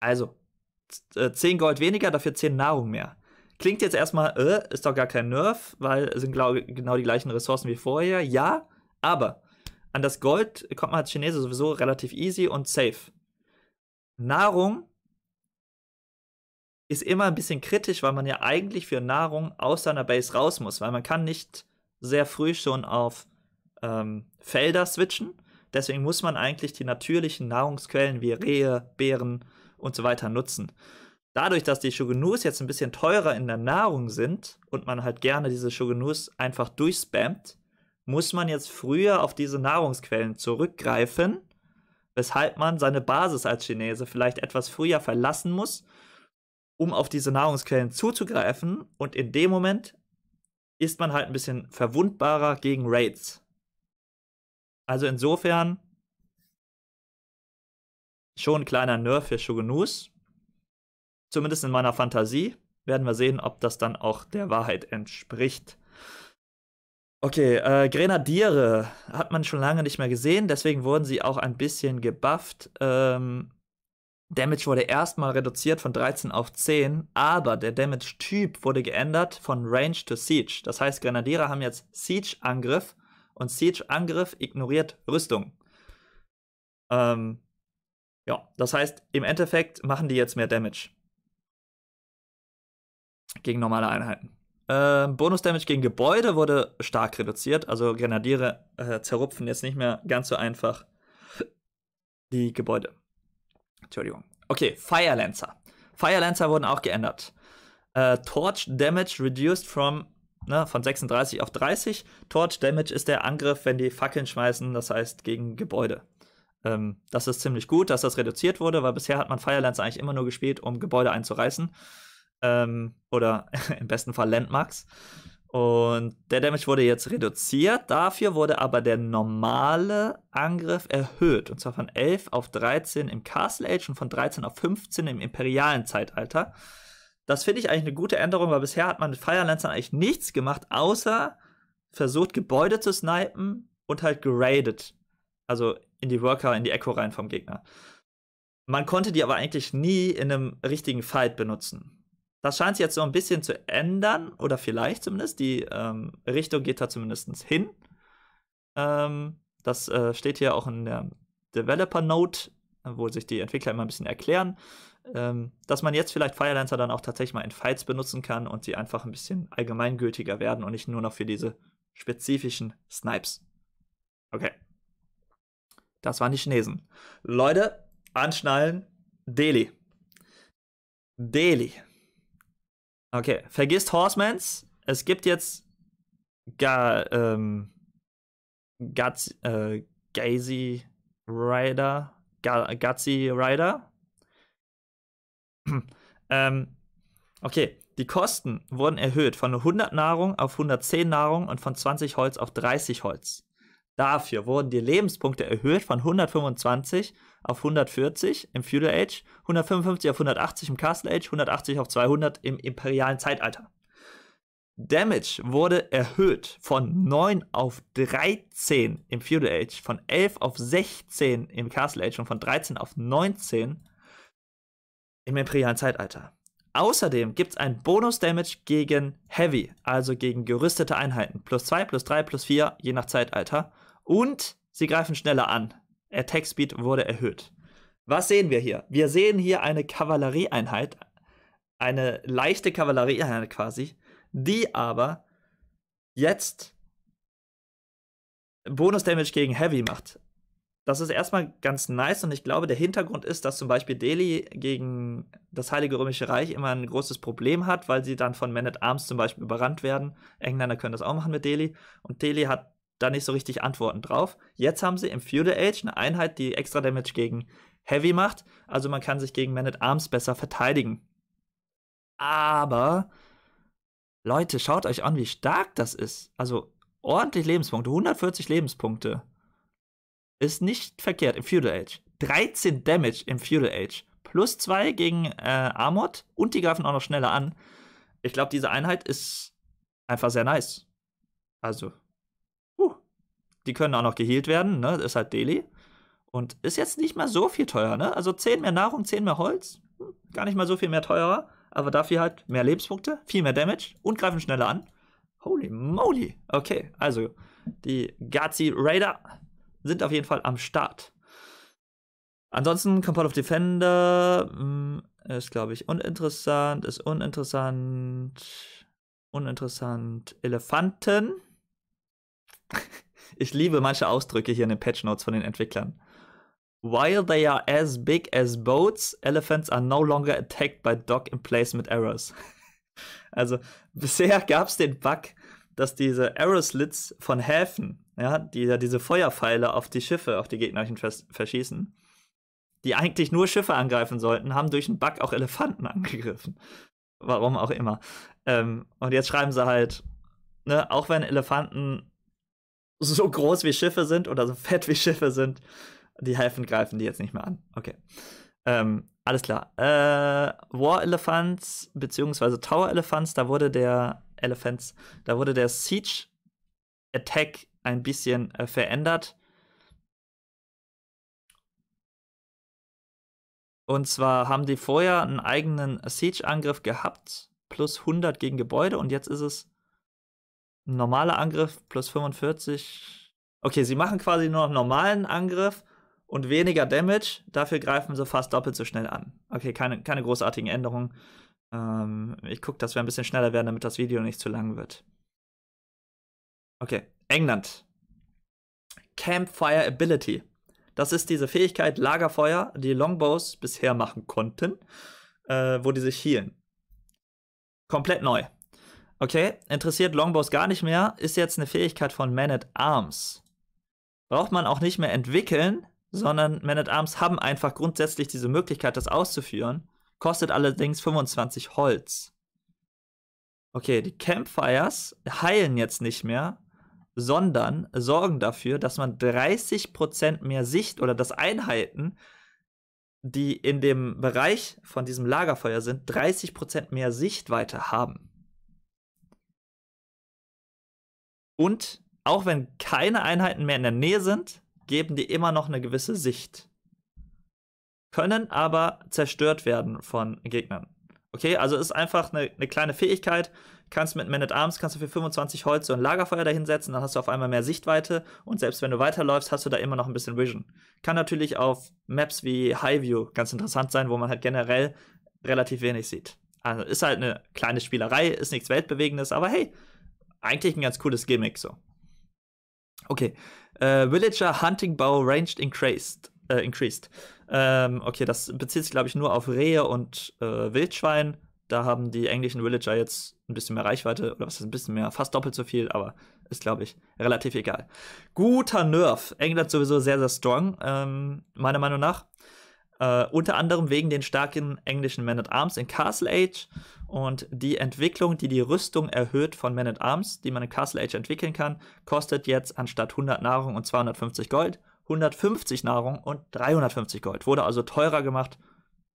Also, zehn Gold weniger, dafür zehn Nahrung mehr. Klingt jetzt erstmal, äh, ist doch gar kein Nerf, weil es sind glaub, genau die gleichen Ressourcen wie vorher. Ja, aber an das Gold kommt man als Chinese sowieso relativ easy und safe. Nahrung ist immer ein bisschen kritisch, weil man ja eigentlich für Nahrung aus seiner Base raus muss, weil man kann nicht sehr früh schon auf ähm, Felder switchen. Deswegen muss man eigentlich die natürlichen Nahrungsquellen wie Rehe, Beeren und so weiter nutzen. Dadurch, dass die Shogunus jetzt ein bisschen teurer in der Nahrung sind und man halt gerne diese Shogunus einfach durchspammt, muss man jetzt früher auf diese Nahrungsquellen zurückgreifen, weshalb man seine Basis als Chinese vielleicht etwas früher verlassen muss, um auf diese Nahrungsquellen zuzugreifen, und in dem Moment ist man halt ein bisschen verwundbarer gegen Raids. Also insofern schon ein kleiner Nerf für Shogunus. Zumindest in meiner Fantasie. Werden wir sehen, ob das dann auch der Wahrheit entspricht. Okay, äh, Grenadiere hat man schon lange nicht mehr gesehen, deswegen wurden sie auch ein bisschen gebufft. Ähm, Damage wurde erstmal reduziert von dreizehn auf zehn, aber der Damage-Typ wurde geändert von Range to Siege. Das heißt, Grenadiere haben jetzt Siege-Angriff und Siege-Angriff ignoriert Rüstung. Ähm, ja, das heißt, im Endeffekt machen die jetzt mehr Damage. Gegen normale Einheiten. Ähm, Bonus-Damage gegen Gebäude wurde stark reduziert, also Grenadiere äh, zerrupfen jetzt nicht mehr ganz so einfach die Gebäude. Entschuldigung. Okay, Fire Lancer. Fire Lancer wurden auch geändert. Äh, Torch Damage reduced from, ne, von sechsunddreißig auf dreißig. Torch Damage ist der Angriff, wenn die Fackeln schmeißen, das heißt gegen Gebäude. Ähm, das ist ziemlich gut, dass das reduziert wurde, weil bisher hat man Fire Lancer eigentlich immer nur gespielt, um Gebäude einzureißen. Ähm, oder im besten Fall Landmarks. Und der Damage wurde jetzt reduziert, dafür wurde aber der normale Angriff erhöht. Und zwar von elf auf dreizehn im Castle Age und von dreizehn auf fünfzehn im imperialen Zeitalter. Das finde ich eigentlich eine gute Änderung, weil bisher hat man mit Fire Lancern eigentlich nichts gemacht, außer versucht, Gebäude zu snipen und halt geradet. Also in die Worker, in die Echo rein vom Gegner. Man konnte die aber eigentlich nie in einem richtigen Fight benutzen. Das scheint sich jetzt so ein bisschen zu ändern, oder vielleicht zumindest, die ähm, Richtung geht da zumindest hin. Ähm, das äh, steht hier auch in der Developer-Note, wo sich die Entwickler immer ein bisschen erklären, ähm, dass man jetzt vielleicht Fire Lancer dann auch tatsächlich mal in Fights benutzen kann und sie einfach ein bisschen allgemeingültiger werden und nicht nur noch für diese spezifischen Snipes. Okay. Das waren die Chinesen. Leute, anschnallen, Delhi. Delhi. Okay, vergisst Horsemans. Es gibt jetzt Ga, ähm, Gazi, äh, Gazi Rider. Ga, Gazi Rider. ähm, okay, die Kosten wurden erhöht von hundert Nahrung auf hundertzehn Nahrung und von zwanzig Holz auf dreißig Holz. Dafür wurden die Lebenspunkte erhöht von hundertfünfundzwanzig auf hundertvierzig im Feudal Age, hundertfünfundfünfzig auf hundertachtzig im Castle Age, hundertachtzig auf zweihundert im imperialen Zeitalter. Damage wurde erhöht von neun auf dreizehn im Feudal Age, von elf auf sechzehn im Castle Age und von dreizehn auf neunzehn im imperialen Zeitalter. Außerdem gibt es ein Bonus-Damage gegen Heavy, also gegen gerüstete Einheiten. Plus zwei, plus drei, plus vier, je nach Zeitalter. Und sie greifen schneller an. Attack Speed wurde erhöht. Was sehen wir hier? Wir sehen hier eine Kavallerieeinheit, eine leichte Kavallerieeinheit quasi, die aber jetzt Bonus-Damage gegen Heavy macht. Das ist erstmal ganz nice und ich glaube, der Hintergrund ist, dass zum Beispiel Delhi gegen das Heilige Römische Reich immer ein großes Problem hat, weil sie dann von Man-at-Arms zum Beispiel überrannt werden. Engländer können das auch machen mit Delhi und Delhi hat da nicht so richtig Antworten drauf. Jetzt haben sie im Feudal Age eine Einheit, die extra Damage gegen Heavy macht, also man kann sich gegen Man-at-Arms besser verteidigen. Aber Leute, schaut euch an, wie stark das ist. Also ordentlich Lebenspunkte, hundertvierzig Lebenspunkte. Ist nicht verkehrt im Feudal Age. dreizehn Damage im Feudal Age. Plus zwei gegen äh, Armut und die greifen auch noch schneller an. Ich glaube, diese Einheit ist einfach sehr nice. Also, uh, die können auch noch geheilt werden, ne? Ist halt Daily. Und ist jetzt nicht mal so viel teuer, ne? Also zehn mehr Nahrung, zehn mehr Holz. Hm, gar nicht mal so viel mehr teurer. Aber dafür halt mehr Lebenspunkte, viel mehr Damage und greifen schneller an. Holy moly. Okay, also die Gazi Rider sind auf jeden Fall am Start. Ansonsten Compound of Defender mh, ist, glaube ich, uninteressant, ist uninteressant, uninteressant. Elefanten. Ich liebe manche Ausdrücke hier in den Patch Notes von den Entwicklern. While they are as big as boats, elephants are no longer attacked by dog emplacement arrows. Also bisher gab es den Bug, dass diese Arrow-Slits von Häfen, ja, die ja diese Feuerpfeile auf die Schiffe, auf die gegnerischen verschießen, die eigentlich nur Schiffe angreifen sollten, haben durch einen Bug auch Elefanten angegriffen. Warum auch immer. Ähm, und jetzt schreiben sie halt, ne, auch wenn Elefanten so groß wie Schiffe sind oder so fett wie Schiffe sind, die Häfen greifen die jetzt nicht mehr an. Okay. Ähm, alles klar. Äh, War Elephants bzw. Tower Elephants, da wurde der Elephants, da wurde der Siege Attack ein bisschen äh, verändert. Und zwar haben die vorher einen eigenen Siege-Angriff gehabt, plus hundert gegen Gebäude, und jetzt ist es ein normaler Angriff, plus fünfundvierzig. Okay, sie machen quasi nur einen normalen Angriff und weniger Damage, dafür greifen sie fast doppelt so schnell an. Okay, keine, keine großartigen Änderungen. Ähm, ich gucke, dass wir ein bisschen schneller werden, damit das Video nicht zu lang wird. Okay, England. Campfire Ability. Das ist diese Fähigkeit Lagerfeuer, die Longbows bisher machen konnten, äh, wo die sich healen. Komplett neu. Okay, interessiert Longbows gar nicht mehr, ist jetzt eine Fähigkeit von Man-at-Arms. Braucht man auch nicht mehr entwickeln, sondern Man-at-Arms haben einfach grundsätzlich diese Möglichkeit, das auszuführen. Kostet allerdings fünfundzwanzig Holz. Okay, die Campfires heilen jetzt nicht mehr, sondern sorgen dafür, dass man dreißig Prozent mehr Sicht oder dass Einheiten, die in dem Bereich von diesem Lagerfeuer sind, dreißig Prozent mehr Sichtweite haben. Und auch wenn keine Einheiten mehr in der Nähe sind, geben die immer noch eine gewisse Sicht. Können aber zerstört werden von Gegnern. Okay, also ist einfach eine, eine kleine Fähigkeit. Kannst mit Man-at-Arms, kannst du für fünfundzwanzig Holz so ein Lagerfeuer dahinsetzen, dann hast du auf einmal mehr Sichtweite und selbst wenn du weiterläufst, hast du da immer noch ein bisschen Vision. Kann natürlich auf Maps wie Highview ganz interessant sein, wo man halt generell relativ wenig sieht. Also ist halt eine kleine Spielerei, ist nichts Weltbewegendes, aber hey, eigentlich ein ganz cooles Gimmick so. Okay, äh, Villager Hunting Bow Ranged Increased. Äh, increased. Ähm, okay, das bezieht sich, glaube ich, nur auf Rehe und äh, Wildschwein. Da haben die englischen Villager jetzt ein bisschen mehr Reichweite, oder was ist ein bisschen mehr, fast doppelt so viel, aber ist, glaube ich, relativ egal. Guter Nerf. England sowieso sehr, sehr strong, ähm, meiner Meinung nach. Äh, unter anderem wegen den starken englischen Man-at-Arms in Castle Age und die Entwicklung, die die Rüstung erhöht von Man-at-Arms, die man in Castle Age entwickeln kann, kostet jetzt anstatt hundert Nahrung und zweihundertfünfzig Gold, hundertfünfzig Nahrung und dreihundertfünfzig Gold. Wurde also teurer gemacht.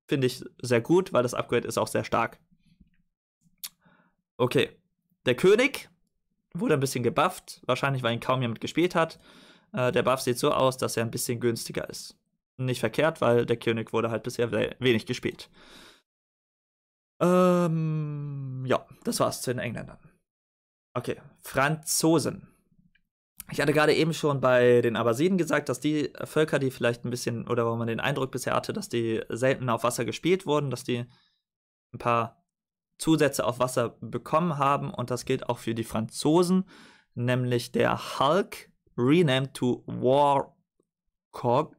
Finde ich sehr gut, weil das Upgrade ist auch sehr stark. Okay, der König wurde ein bisschen gebufft, wahrscheinlich weil ihn kaum jemand gespielt hat. Äh, der Buff sieht so aus, dass er ein bisschen günstiger ist. Nicht verkehrt, weil der König wurde halt bisher wenig gespielt. Ähm, ja, das war's zu den Engländern. Okay, Franzosen. Ich hatte gerade eben schon bei den Abbasiden gesagt, dass die Völker, die vielleicht ein bisschen, oder wo man den Eindruck bisher hatte, dass die selten auf Wasser gespielt wurden, dass die ein paar Zusätze auf Wasser bekommen haben. Und das gilt auch für die Franzosen, nämlich der Hulk, renamed to Warcog.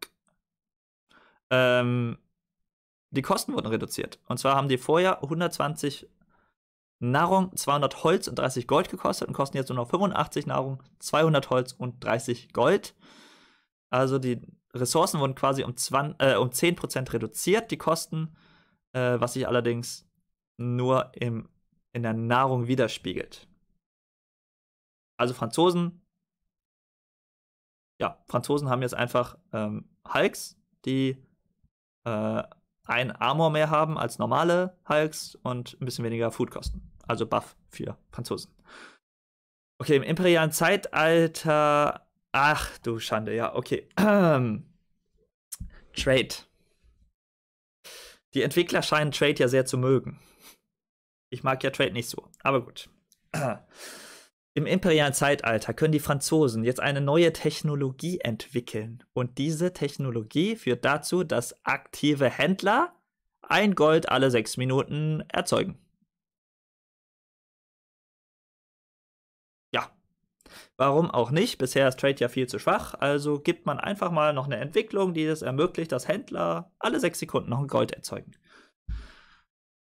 Ähm, die Kosten wurden reduziert. Und zwar haben die vorher hundertzwanzig Nahrung, zweihundert Holz und dreißig Gold gekostet und kosten jetzt nur noch fünfundachtzig Nahrung, zweihundert Holz und dreißig Gold. Also die Ressourcen wurden quasi um, zwanzig, äh, um zehn Prozent reduziert, die Kosten, äh, was sich allerdings nur im in der Nahrung widerspiegelt. Also Franzosen, ja, Franzosen haben jetzt einfach ähm, Hulks, die äh, ein Armor mehr haben als normale Hulks und ein bisschen weniger Food kosten. Also Buff für Franzosen. Okay, im imperialen Zeitalter, ach du Schande, ja, okay. Trade. Die Entwickler scheinen Trade ja sehr zu mögen. Ich mag ja Trade nicht so, aber gut. Im imperialen Zeitalter können die Franzosen jetzt eine neue Technologie entwickeln. Und diese Technologie führt dazu, dass aktive Händler ein Gold alle sechs Minuten erzeugen. Ja, warum auch nicht? Bisher ist Trade ja viel zu schwach. Also gibt man einfach mal noch eine Entwicklung, die es ermöglicht, dass Händler alle sechs Sekunden noch ein Gold erzeugen.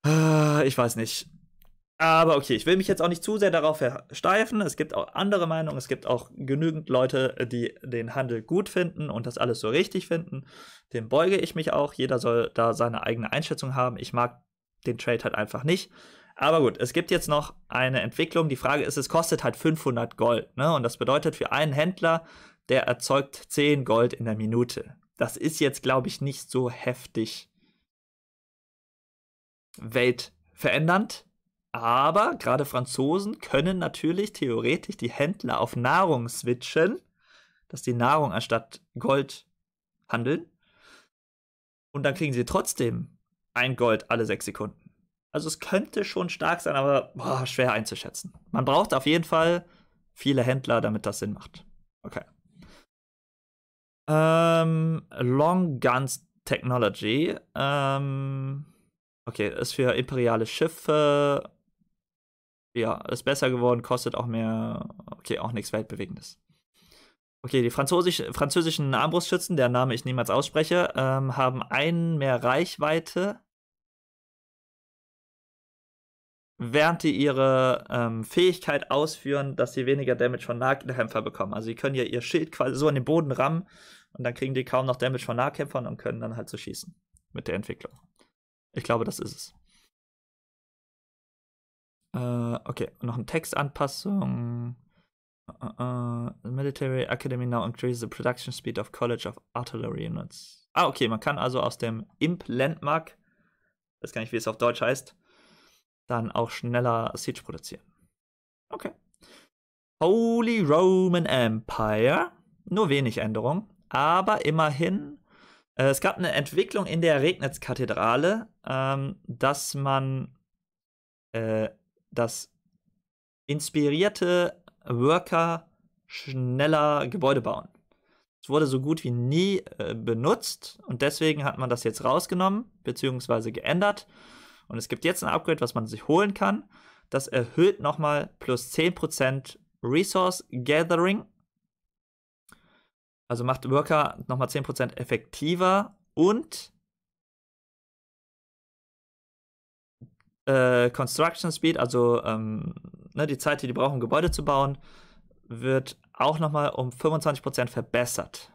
Ich weiß nicht. Aber okay, ich will mich jetzt auch nicht zu sehr darauf versteifen. Es gibt auch andere Meinungen. Es gibt auch genügend Leute, die den Handel gut finden und das alles so richtig finden. Dem beuge ich mich auch. Jeder soll da seine eigene Einschätzung haben. Ich mag den Trade halt einfach nicht. Aber gut, es gibt jetzt noch eine Entwicklung. Die Frage ist, es kostet halt fünfhundert Gold, ne? Und das bedeutet für einen Händler, der erzeugt zehn Gold in der Minute. Das ist jetzt, glaube ich, nicht so heftig weltverändernd, aber gerade Franzosen können natürlich theoretisch die Händler auf Nahrung switchen, dass die Nahrung anstatt Gold handeln, und dann kriegen sie trotzdem ein Gold alle sechs Sekunden. Also es könnte schon stark sein, aber boah, schwer einzuschätzen. Man braucht auf jeden Fall viele Händler, damit das Sinn macht. Okay. Ähm, Long Guns Technology. Ähm, okay, ist für imperiale Schiffe. Ja, ist besser geworden, kostet auch mehr. Okay, auch nichts Weltbewegendes. Okay, die Französisch, französischen Armbrustschützen, deren Name ich niemals ausspreche, ähm, haben einen mehr Reichweite, während die ihre ähm, Fähigkeit ausführen, dass sie weniger Damage von Nahkämpfern bekommen. Also sie können ja ihr Schild quasi so an den Boden rammen und dann kriegen die kaum noch Damage von Nahkämpfern und können dann halt so schießen mit der Entwicklung. Ich glaube, das ist es. Okay, noch eine Textanpassung. Uh, uh, the Military Academy now increases the production speed of College of Artillery Units. Ah, okay, man kann also aus dem Imp-Landmark, weiß gar nicht, wie es auf Deutsch heißt, dann auch schneller Siege produzieren. Okay. Holy Roman Empire. Nur wenig Änderungen, aber immerhin. Äh, es gab eine Entwicklung in der Regnitz-Kathedrale, ähm, dass man äh, dass inspirierte Worker schneller Gebäude bauen. Es wurde so gut wie nie äh, benutzt und deswegen hat man das jetzt rausgenommen bzw. geändert. Und es gibt jetzt ein Upgrade, was man sich holen kann. Das erhöht nochmal plus zehn Prozent Resource Gathering. Also macht Worker nochmal zehn Prozent effektiver und Äh, Construction Speed, also ähm, ne, die Zeit, die die brauchen, um Gebäude zu bauen, wird auch nochmal um fünfundzwanzig Prozent verbessert.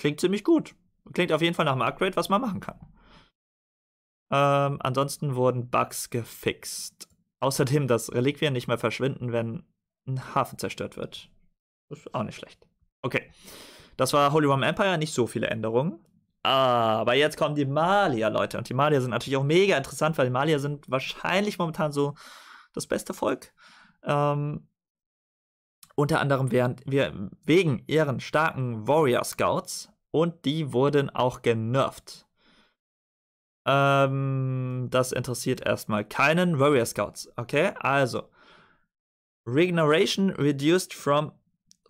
Klingt ziemlich gut. Klingt auf jeden Fall nach einem Upgrade, was man machen kann. Ähm, ansonsten wurden Bugs gefixt. Außerdem, dass Reliquien nicht mehr verschwinden, wenn ein Hafen zerstört wird. Ist auch nicht schlecht. Okay. Das war Holy Roman Empire, nicht so viele Änderungen. Aber jetzt kommen die Malier, Leute. Und die Malier sind natürlich auch mega interessant, weil die Malier sind wahrscheinlich momentan so das beste Volk. Ähm, unter anderem während wir wegen ihren starken Warrior Scouts. Und die wurden auch genervt. Ähm, das interessiert erstmal keinen. Warrior Scouts. Okay, also. Regeneration reduced from,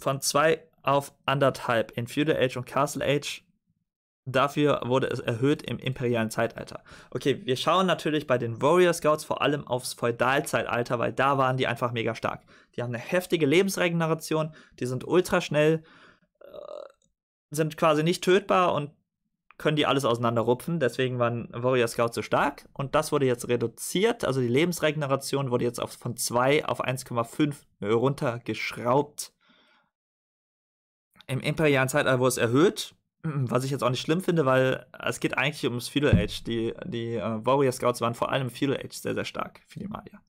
von zwei auf anderthalb in Feudal Age und Castle Age. Dafür wurde es erhöht im imperialen Zeitalter. Okay, wir schauen natürlich bei den Warrior Scouts vor allem aufs Feudalzeitalter, weil da waren die einfach mega stark. Die haben eine heftige Lebensregeneration, die sind ultra schnell, sind quasi nicht tötbar und können die alles auseinanderrupfen. Deswegen waren Warrior Scouts so stark und das wurde jetzt reduziert. Also die Lebensregeneration wurde jetzt auf, von zwei auf eins Komma fünf runtergeschraubt. Im imperialen Zeitalter wurde es erhöht. Was ich jetzt auch nicht schlimm finde, weil es geht eigentlich ums Feudal Age. Die, die äh, Warrior Scouts waren vor allem im Feudal Age sehr, sehr stark für die Magier.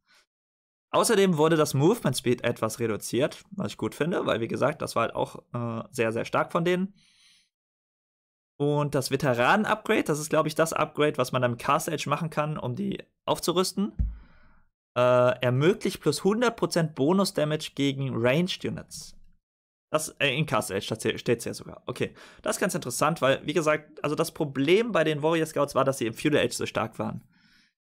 Außerdem wurde das Movement Speed etwas reduziert, was ich gut finde, weil, wie gesagt, das war halt auch äh, sehr, sehr stark von denen. Und das Veteranen-Upgrade, das ist, glaube ich, das Upgrade, was man dann im Castle Age machen kann, um die aufzurüsten, äh, ermöglicht plus hundert Prozent Bonus-Damage gegen Ranged-Units. Das äh, in Castle Age steht es ja sogar. Okay, das ist ganz interessant, weil, wie gesagt, also das Problem bei den Warrior Scouts war, dass sie im Feudal Age so stark waren.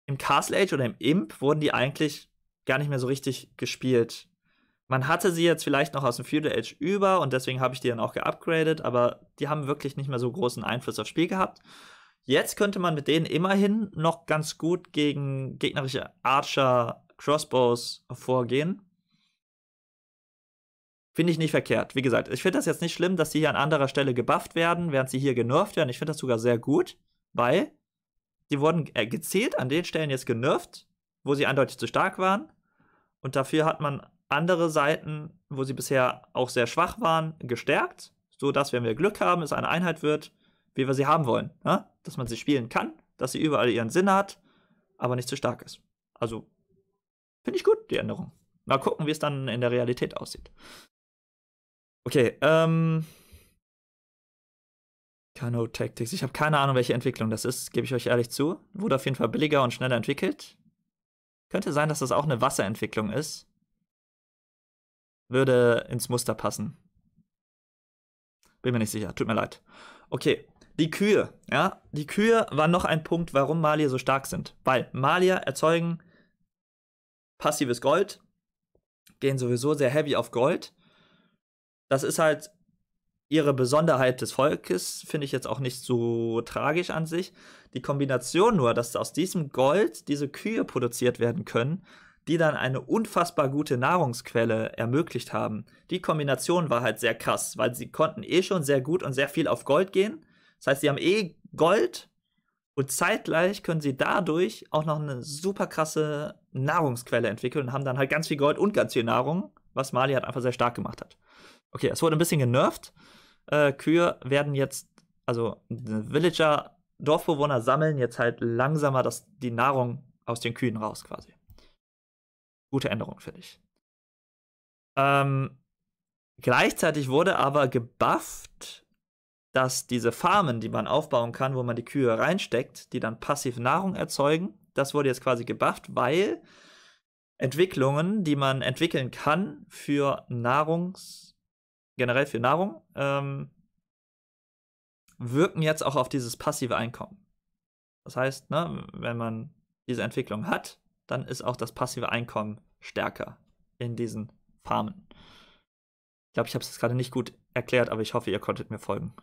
Im Castle Age oder im Imp wurden die eigentlich gar nicht mehr so richtig gespielt. Man hatte sie jetzt vielleicht noch aus dem Feudal Age über und deswegen habe ich die dann auch geupgradet, aber die haben wirklich nicht mehr so großen Einfluss aufs Spiel gehabt. Jetzt könnte man mit denen immerhin noch ganz gut gegen gegnerische Archer, Crossbows vorgehen. Finde ich nicht verkehrt. Wie gesagt, ich finde das jetzt nicht schlimm, dass sie hier an anderer Stelle gebufft werden, während sie hier genervt werden. Ich finde das sogar sehr gut, weil die wurden gezielt an den Stellen jetzt genervt, wo sie eindeutig zu stark waren. Und dafür hat man andere Seiten, wo sie bisher auch sehr schwach waren, gestärkt, sodass, wenn wir Glück haben, es eine Einheit wird, wie wir sie haben wollen. Ne? Dass man sie spielen kann, dass sie überall ihren Sinn hat, aber nicht zu stark ist. Also, finde ich gut, die Änderung. Mal gucken, wie es dann in der Realität aussieht. Okay, ähm... Kano Tactics. Ich habe keine Ahnung, welche Entwicklung das ist, gebe ich euch ehrlich zu. Wurde auf jeden Fall billiger und schneller entwickelt. Könnte sein, dass das auch eine Wasserentwicklung ist. Würde ins Muster passen. Bin mir nicht sicher, tut mir leid. Okay, die Kühe. Ja, die Kühe waren noch ein Punkt, warum Magier so stark sind. Weil Magier erzeugen passives Gold, gehen sowieso sehr heavy auf Gold. Das ist halt ihre Besonderheit des Volkes, finde ich jetzt auch nicht so tragisch an sich. Die Kombination nur, dass aus diesem Gold diese Kühe produziert werden können, die dann eine unfassbar gute Nahrungsquelle ermöglicht haben. Die Kombination war halt sehr krass, weil sie konnten eh schon sehr gut und sehr viel auf Gold gehen. Das heißt, sie haben eh Gold und zeitgleich können sie dadurch auch noch eine super krasse Nahrungsquelle entwickeln und haben dann halt ganz viel Gold und ganz viel Nahrung, was Mali halt einfach sehr stark gemacht hat. Okay, es wurde ein bisschen genervt. Äh, Kühe werden jetzt, also Villager, Dorfbewohner sammeln jetzt halt langsamer das, die Nahrung aus den Kühen raus quasi. Gute Änderung, finde ich. Ähm, gleichzeitig wurde aber gebufft, dass diese Farmen, die man aufbauen kann, wo man die Kühe reinsteckt, die dann passiv Nahrung erzeugen, das wurde jetzt quasi gebufft, weil Entwicklungen, die man entwickeln kann für Nahrungs, generell für Nahrung, ähm, wirken jetzt auch auf dieses passive Einkommen. Das heißt, ne, wenn man diese Entwicklung hat, dann ist auch das passive Einkommen stärker in diesen Farmen. Ich glaube, ich habe es jetzt gerade nicht gut erklärt, aber ich hoffe, ihr konntet mir folgen.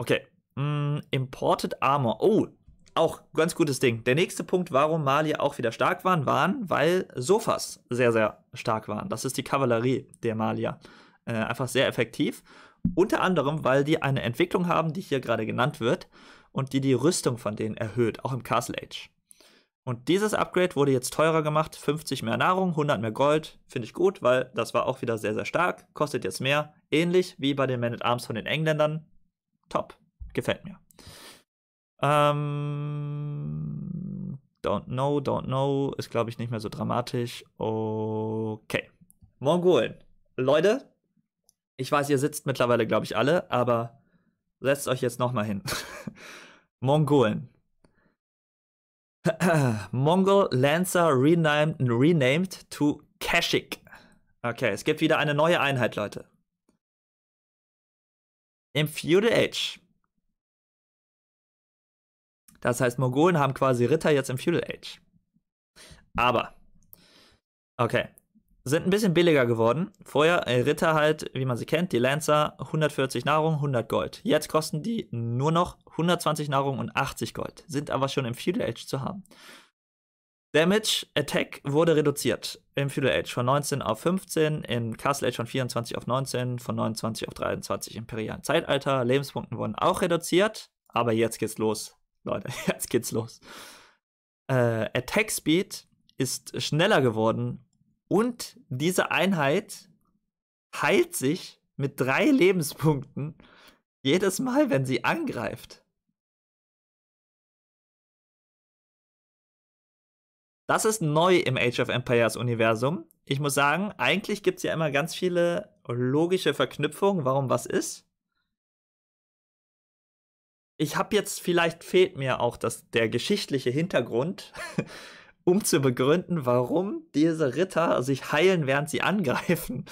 Okay. Mm, Imported Armor. Oh, auch ganz gutes Ding. Der nächste Punkt, warum Mali auch wieder stark waren, waren, weil Sofas sehr, sehr stark waren. Das ist die Kavallerie der Malier. Äh, einfach sehr effektiv. Unter anderem, weil die eine Entwicklung haben, die hier gerade genannt wird und die die Rüstung von denen erhöht, auch im Castle Age. Und dieses Upgrade wurde jetzt teurer gemacht, fünfzig mehr Nahrung, hundert mehr Gold, finde ich gut, weil das war auch wieder sehr, sehr stark, kostet jetzt mehr, ähnlich wie bei den Man-at-Arms von den Engländern, top, gefällt mir. Ähm, don't know, don't know, ist glaube ich nicht mehr so dramatisch, okay. Mongolen, Leute, ich weiß, ihr sitzt mittlerweile glaube ich alle, aber setzt euch jetzt nochmal hin. Mongolen. Mongol Lancer renamed, renamed to Kashik. Okay, es gibt wieder eine neue Einheit, Leute. Im Feudal Age. Das heißt, Mongolen haben quasi Ritter jetzt im Feudal Age. Aber, okay, sind ein bisschen billiger geworden. Vorher äh, Ritter halt, wie man sie kennt, die Lancer, hundertvierzig Nahrung, hundert Gold. Jetzt kosten die nur noch hundertzwanzig Nahrung und achtzig Gold, sind aber schon im Feudal Age zu haben. Damage Attack wurde reduziert im Feudal Age von neunzehn auf fünfzehn, im Castle Age von vierundzwanzig auf neunzehn, von neunundzwanzig auf dreiundzwanzig im imperialen Zeitalter. Lebenspunkten wurden auch reduziert, aber jetzt geht's los, Leute, jetzt geht's los. Äh, Attack Speed ist schneller geworden und diese Einheit heilt sich mit drei Lebenspunkten Jedes Mal, wenn sie angreift. Das ist neu im Age of Empires Universum. Ich muss sagen, eigentlich gibt es ja immer ganz viele logische Verknüpfungen, warum was ist. Ich habe jetzt, vielleicht fehlt mir auch das, der geschichtliche Hintergrund, um zu begründen, warum diese Ritter sich heilen, während sie angreifen.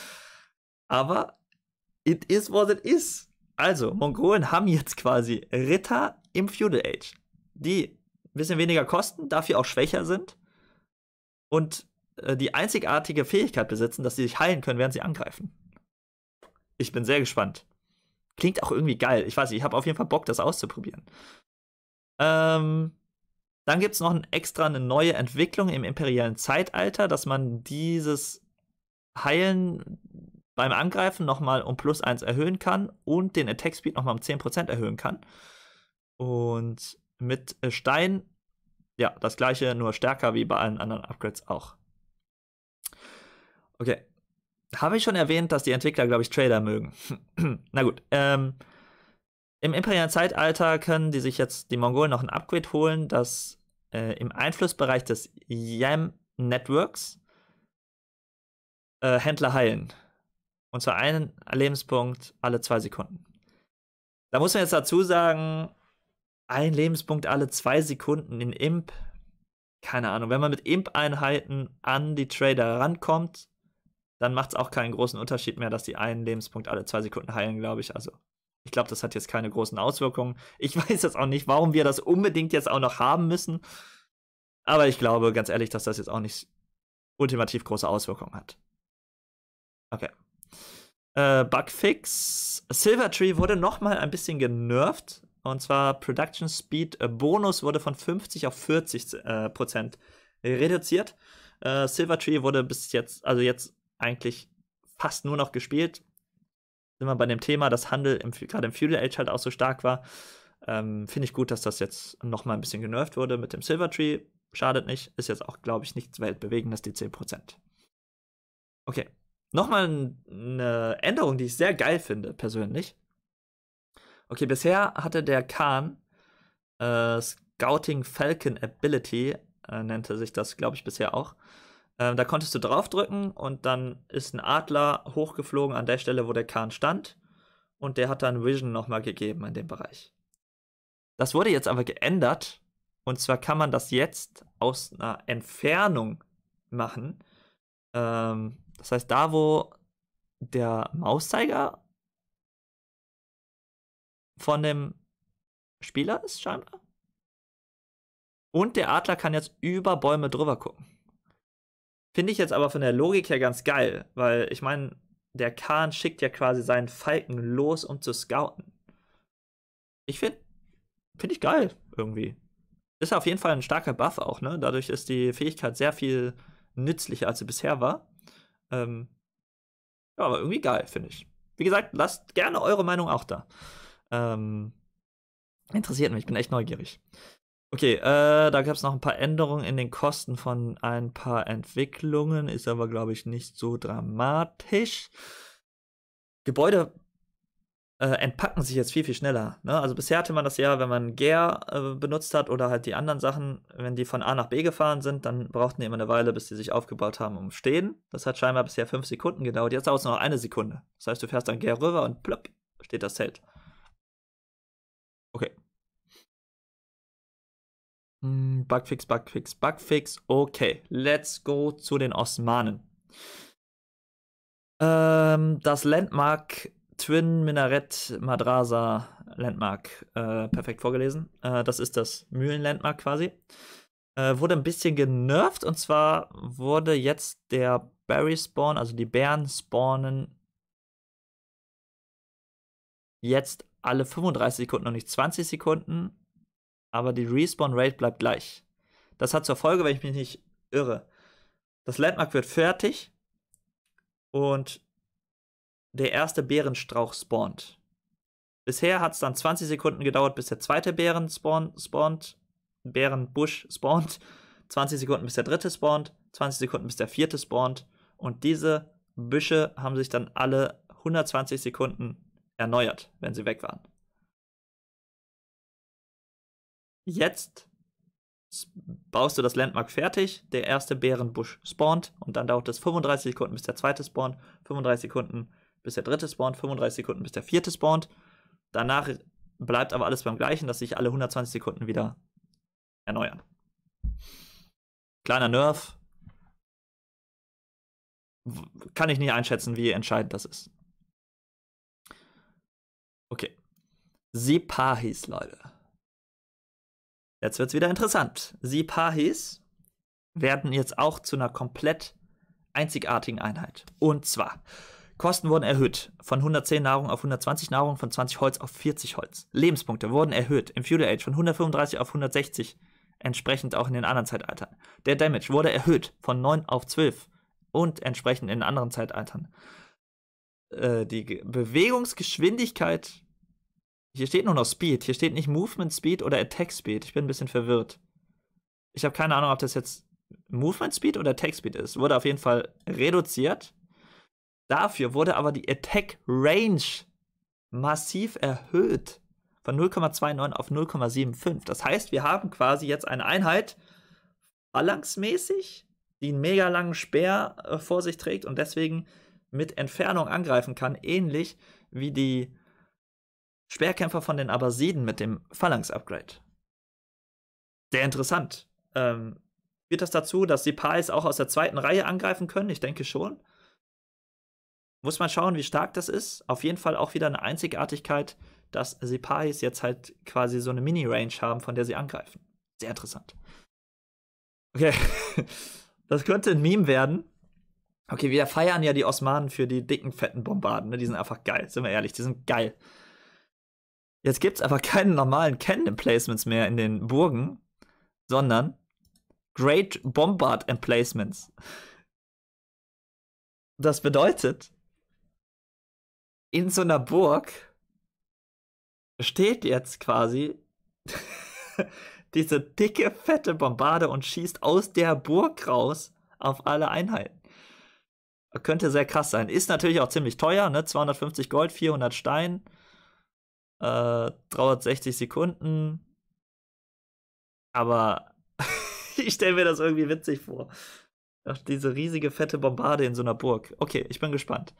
Aber it is what it is. Also, Mongolen haben jetzt quasi Ritter im Feudal Age, die ein bisschen weniger kosten, dafür auch schwächer sind und äh, die einzigartige Fähigkeit besitzen, dass sie sich heilen können, während sie angreifen. Ich bin sehr gespannt. Klingt auch irgendwie geil. Ich weiß nicht, ich habe auf jeden Fall Bock, das auszuprobieren. Ähm, dann gibt es noch ein, extra eine neue Entwicklung im imperialen Zeitalter, dass man dieses Heilen beim Angreifen nochmal um plus eins erhöhen kann und den Attack Speed nochmal um zehn Prozent erhöhen kann. Und mit Stein, ja, das gleiche, nur stärker wie bei allen anderen Upgrades auch. Okay. Habe ich schon erwähnt, dass die Entwickler, glaube ich, Trailer mögen. Na gut. Ähm, im imperialen Zeitalter können die sich jetzt, die Mongolen, noch ein Upgrade holen, das äh, im Einflussbereich des Yam-Networks äh, Händler heilen. Und zwar einen Lebenspunkt alle zwei Sekunden. Da muss man jetzt dazu sagen, ein Lebenspunkt alle zwei Sekunden in Imp, keine Ahnung, wenn man mit Imp-Einheiten an die Trader rankommt, dann macht es auch keinen großen Unterschied mehr, dass die einen Lebenspunkt alle zwei Sekunden heilen, glaube ich. Also, ich glaube, das hat jetzt keine großen Auswirkungen. Ich weiß jetzt auch nicht, warum wir das unbedingt jetzt auch noch haben müssen. Aber ich glaube, ganz ehrlich, dass das jetzt auch nicht ultimativ große Auswirkungen hat. Okay. Äh, Bugfix. Silvertree wurde nochmal ein bisschen genervt. Und zwar Production Speed äh, Bonus wurde von fünfzig auf vierzig Prozent äh, reduziert. Äh, Silvertree wurde bis jetzt, also jetzt eigentlich fast nur noch gespielt. Sind wir bei dem Thema, dass Handel gerade im Feudal Age halt auch so stark war. Ähm, Finde ich gut, dass das jetzt nochmal ein bisschen genervt wurde mit dem Silvertree. Schadet nicht. Ist jetzt auch, glaube ich, nichts Weltbewegendes, die zehn Prozent. Okay. Nochmal eine Änderung, die ich sehr geil finde, persönlich. Okay, bisher hatte der Khan äh, Scouting Falcon Ability, äh, nannte sich das, glaube ich, bisher auch. Äh, da konntest du draufdrücken und dann ist ein Adler hochgeflogen an der Stelle, wo der Khan stand. Und der hat dann Vision nochmal gegeben in dem Bereich. Das wurde jetzt aber geändert. Und zwar kann man das jetzt aus einer Entfernung machen. Ähm... Das heißt, da wo der Mauszeiger von dem Spieler ist, scheinbar. Und der Adler kann jetzt über Bäume drüber gucken. Finde ich jetzt aber von der Logik her ganz geil, weil ich meine, der Khan schickt ja quasi seinen Falken los, um zu scouten. Ich finde, finde ich geil irgendwie. Ist auf jeden Fall ein starker Buff auch, ne? Dadurch ist die Fähigkeit sehr viel nützlicher, als sie bisher war. Ähm, ja, aber irgendwie geil, finde ich. Wie gesagt, lasst gerne eure Meinung auch da. Ähm, interessiert mich, ich bin echt neugierig. Okay, äh, da gab es noch ein paar Änderungen in den Kosten von ein paar Entwicklungen. Ist aber, glaube ich, nicht so dramatisch. Gebäude äh, entpacken sich jetzt viel, viel schneller. Ne? Also bisher hatte man das ja, wenn man Gär äh, benutzt hat oder halt die anderen Sachen, wenn die von A nach B gefahren sind, dann brauchten die immer eine Weile, bis die sich aufgebaut haben, um stehen. Das hat scheinbar bisher fünf Sekunden gedauert. Jetzt dauert es noch eine Sekunde. Das heißt, du fährst dann Gär rüber und plopp, steht das Zelt. Okay. Hm, Bugfix, Bugfix, Bugfix. Okay, let's go zu den Osmanen. Ähm, das Landmark Twin Minarett Madrasa Landmark, äh, perfekt vorgelesen. Äh, das ist das Mühlen-Landmark quasi. Äh, wurde ein bisschen genervt und zwar wurde jetzt der Berry Spawn, also die Bären spawnen jetzt alle fünfunddreißig Sekunden und nicht zwanzig Sekunden, aber die Respawn-Rate bleibt gleich. Das hat zur Folge, wenn ich mich nicht irre, das Landmark wird fertig und der erste Bärenstrauch spawnt. Bisher hat es dann zwanzig Sekunden gedauert, bis der zweite Bären spawn, spawnt, Bärenbusch spawnt, zwanzig Sekunden bis der dritte spawnt, zwanzig Sekunden bis der vierte spawnt und diese Büsche haben sich dann alle hundertzwanzig Sekunden erneuert, wenn sie weg waren. jetzt baust du das Landmark fertig, der erste Bärenbusch spawnt und dann dauert es fünfunddreißig Sekunden, bis der zweite spawnt, fünfunddreißig Sekunden, bis der dritte spawnt, fünfunddreißig Sekunden, bis der vierte spawnt. Danach bleibt aber alles beim Gleichen, dass sich alle hundertzwanzig Sekunden wieder erneuern. Kleiner Nerf. Kann ich nicht einschätzen, wie entscheidend das ist. Okay. Sipahis, Leute. Jetzt wird es wieder interessant. Sipahis werden jetzt auch zu einer komplett einzigartigen Einheit. Und zwar, Kosten wurden erhöht. Von hundertzehn Nahrung auf hundertzwanzig Nahrung, von zwanzig Holz auf vierzig Holz. Lebenspunkte wurden erhöht. Im Feudal Age von hundertfünfunddreißig auf hundertsechzig. Entsprechend auch in den anderen Zeitaltern. Der Damage wurde erhöht von neun auf zwölf. Und entsprechend in anderen Zeitaltern. Äh, die Ge- Bewegungsgeschwindigkeit. Hier steht nur noch Speed. Hier steht nicht Movement Speed oder Attack Speed. Ich bin ein bisschen verwirrt. Ich habe keine Ahnung, ob das jetzt Movement Speed oder Attack Speed ist. Wurde auf jeden Fall reduziert. Dafür wurde aber die Attack Range massiv erhöht. Von null Komma neunundzwanzig auf null Komma fünfundsiebzig. Das heißt, wir haben quasi jetzt eine Einheit phalanxmäßig, die einen mega langen Speer äh, vor sich trägt und deswegen mit Entfernung angreifen kann, ähnlich wie die Speerkämpfer von den Abbasiden mit dem Phalanx-Upgrade. Sehr interessant. Ähm, führt das dazu, dass die Sipahis auch aus der zweiten Reihe angreifen können? Ich denke schon. Muss man schauen, wie stark das ist. Auf jeden Fall auch wieder eine Einzigartigkeit, dass Sipahis jetzt halt quasi so eine Mini-Range haben, von der sie angreifen. Sehr interessant. Okay. Das könnte ein Meme werden. Okay, wir feiern ja die Osmanen für die dicken, fetten Bombarden. Ne? Die sind einfach geil, sind wir ehrlich, die sind geil. Jetzt gibt es aber keine normalen Cannon Emplacements mehr in den Burgen, sondern Great Bombard Emplacements. Das bedeutet, in so einer Burg steht jetzt quasi diese dicke, fette Bombarde und schießt aus der Burg raus auf alle Einheiten. Könnte sehr krass sein. Ist natürlich auch ziemlich teuer, ne? zweihundertfünfzig Gold, vierhundert Stein, äh, dreihundertsechzig Sekunden. Aber ich stelle mir das irgendwie witzig vor. Ach, diese riesige, fette Bombarde in so einer Burg. Okay, ich bin gespannt.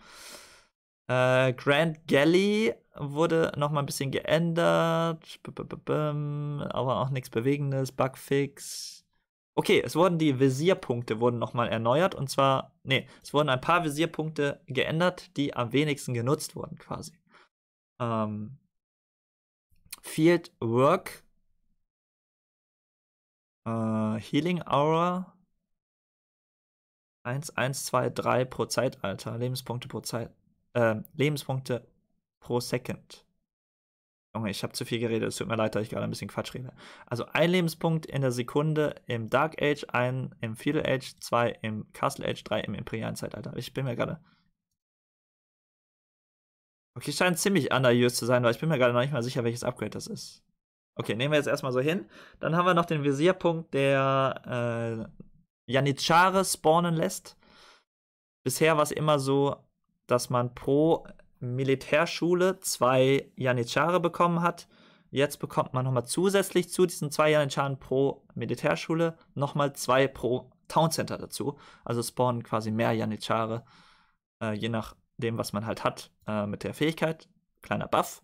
Äh, Grand Galley wurde noch mal ein bisschen geändert, b -b -b -b aber auch nichts Bewegendes, Bugfix. Okay, es wurden die Visierpunkte wurden noch mal erneuert und zwar, nee, es wurden ein paar Visierpunkte geändert, die am wenigsten genutzt wurden quasi. Ähm, Field Work, äh, Healing Hour, eins, eins, zwei, drei pro Zeitalter, Lebenspunkte pro Zeitalter. Ähm, Lebenspunkte pro Second. Junge, ich habe zu viel geredet, es tut mir leid, dass ich gerade ein bisschen Quatsch rede. Also ein Lebenspunkt in der Sekunde im Dark Age, ein im Feudal Age, zwei im Castle Age, drei im imperialen Zeitalter. Ich bin mir gerade... Okay, scheint ziemlich underused zu sein, weil ich bin mir gerade noch nicht mal sicher, welches Upgrade das ist. Okay, nehmen wir jetzt erstmal so hin. Dann haben wir noch den Visierpunkt, der äh, Janitschare spawnen lässt. Bisher war es immer so, dass man pro Militärschule zwei Janitschare bekommen hat. Jetzt bekommt man nochmal zusätzlich zu diesen zwei Janitscharen pro Militärschule nochmal zwei pro Towncenter dazu. Also spawnen quasi mehr Janitschare, äh, je nachdem, was man halt hat äh, mit der Fähigkeit. Kleiner Buff.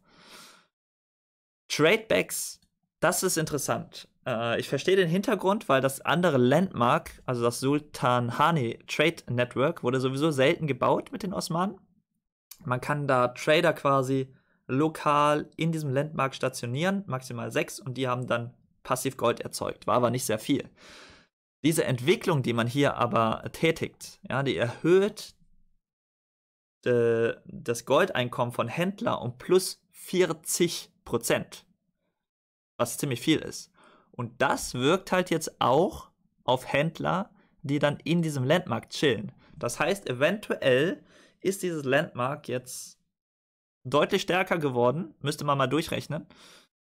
Tradebacks, das ist interessant. Äh, ich verstehe den Hintergrund, weil das andere Landmark, also das Sultan-Hani Trade Network, wurde sowieso selten gebaut mit den Osmanen. Man kann da Trader quasi lokal in diesem Landmark stationieren, maximal sechs, und die haben dann passiv Gold erzeugt. War aber nicht sehr viel. Diese Entwicklung, die man hier aber tätigt, ja, die erhöht äh, das Goldeinkommen von Händlern um plus vierzig Prozent, was ziemlich viel ist. Und das wirkt halt jetzt auch auf Händler, die dann in diesem Landmark chillen. Das heißt, eventuell ist dieses Landmark jetzt deutlich stärker geworden. Müsste man mal durchrechnen.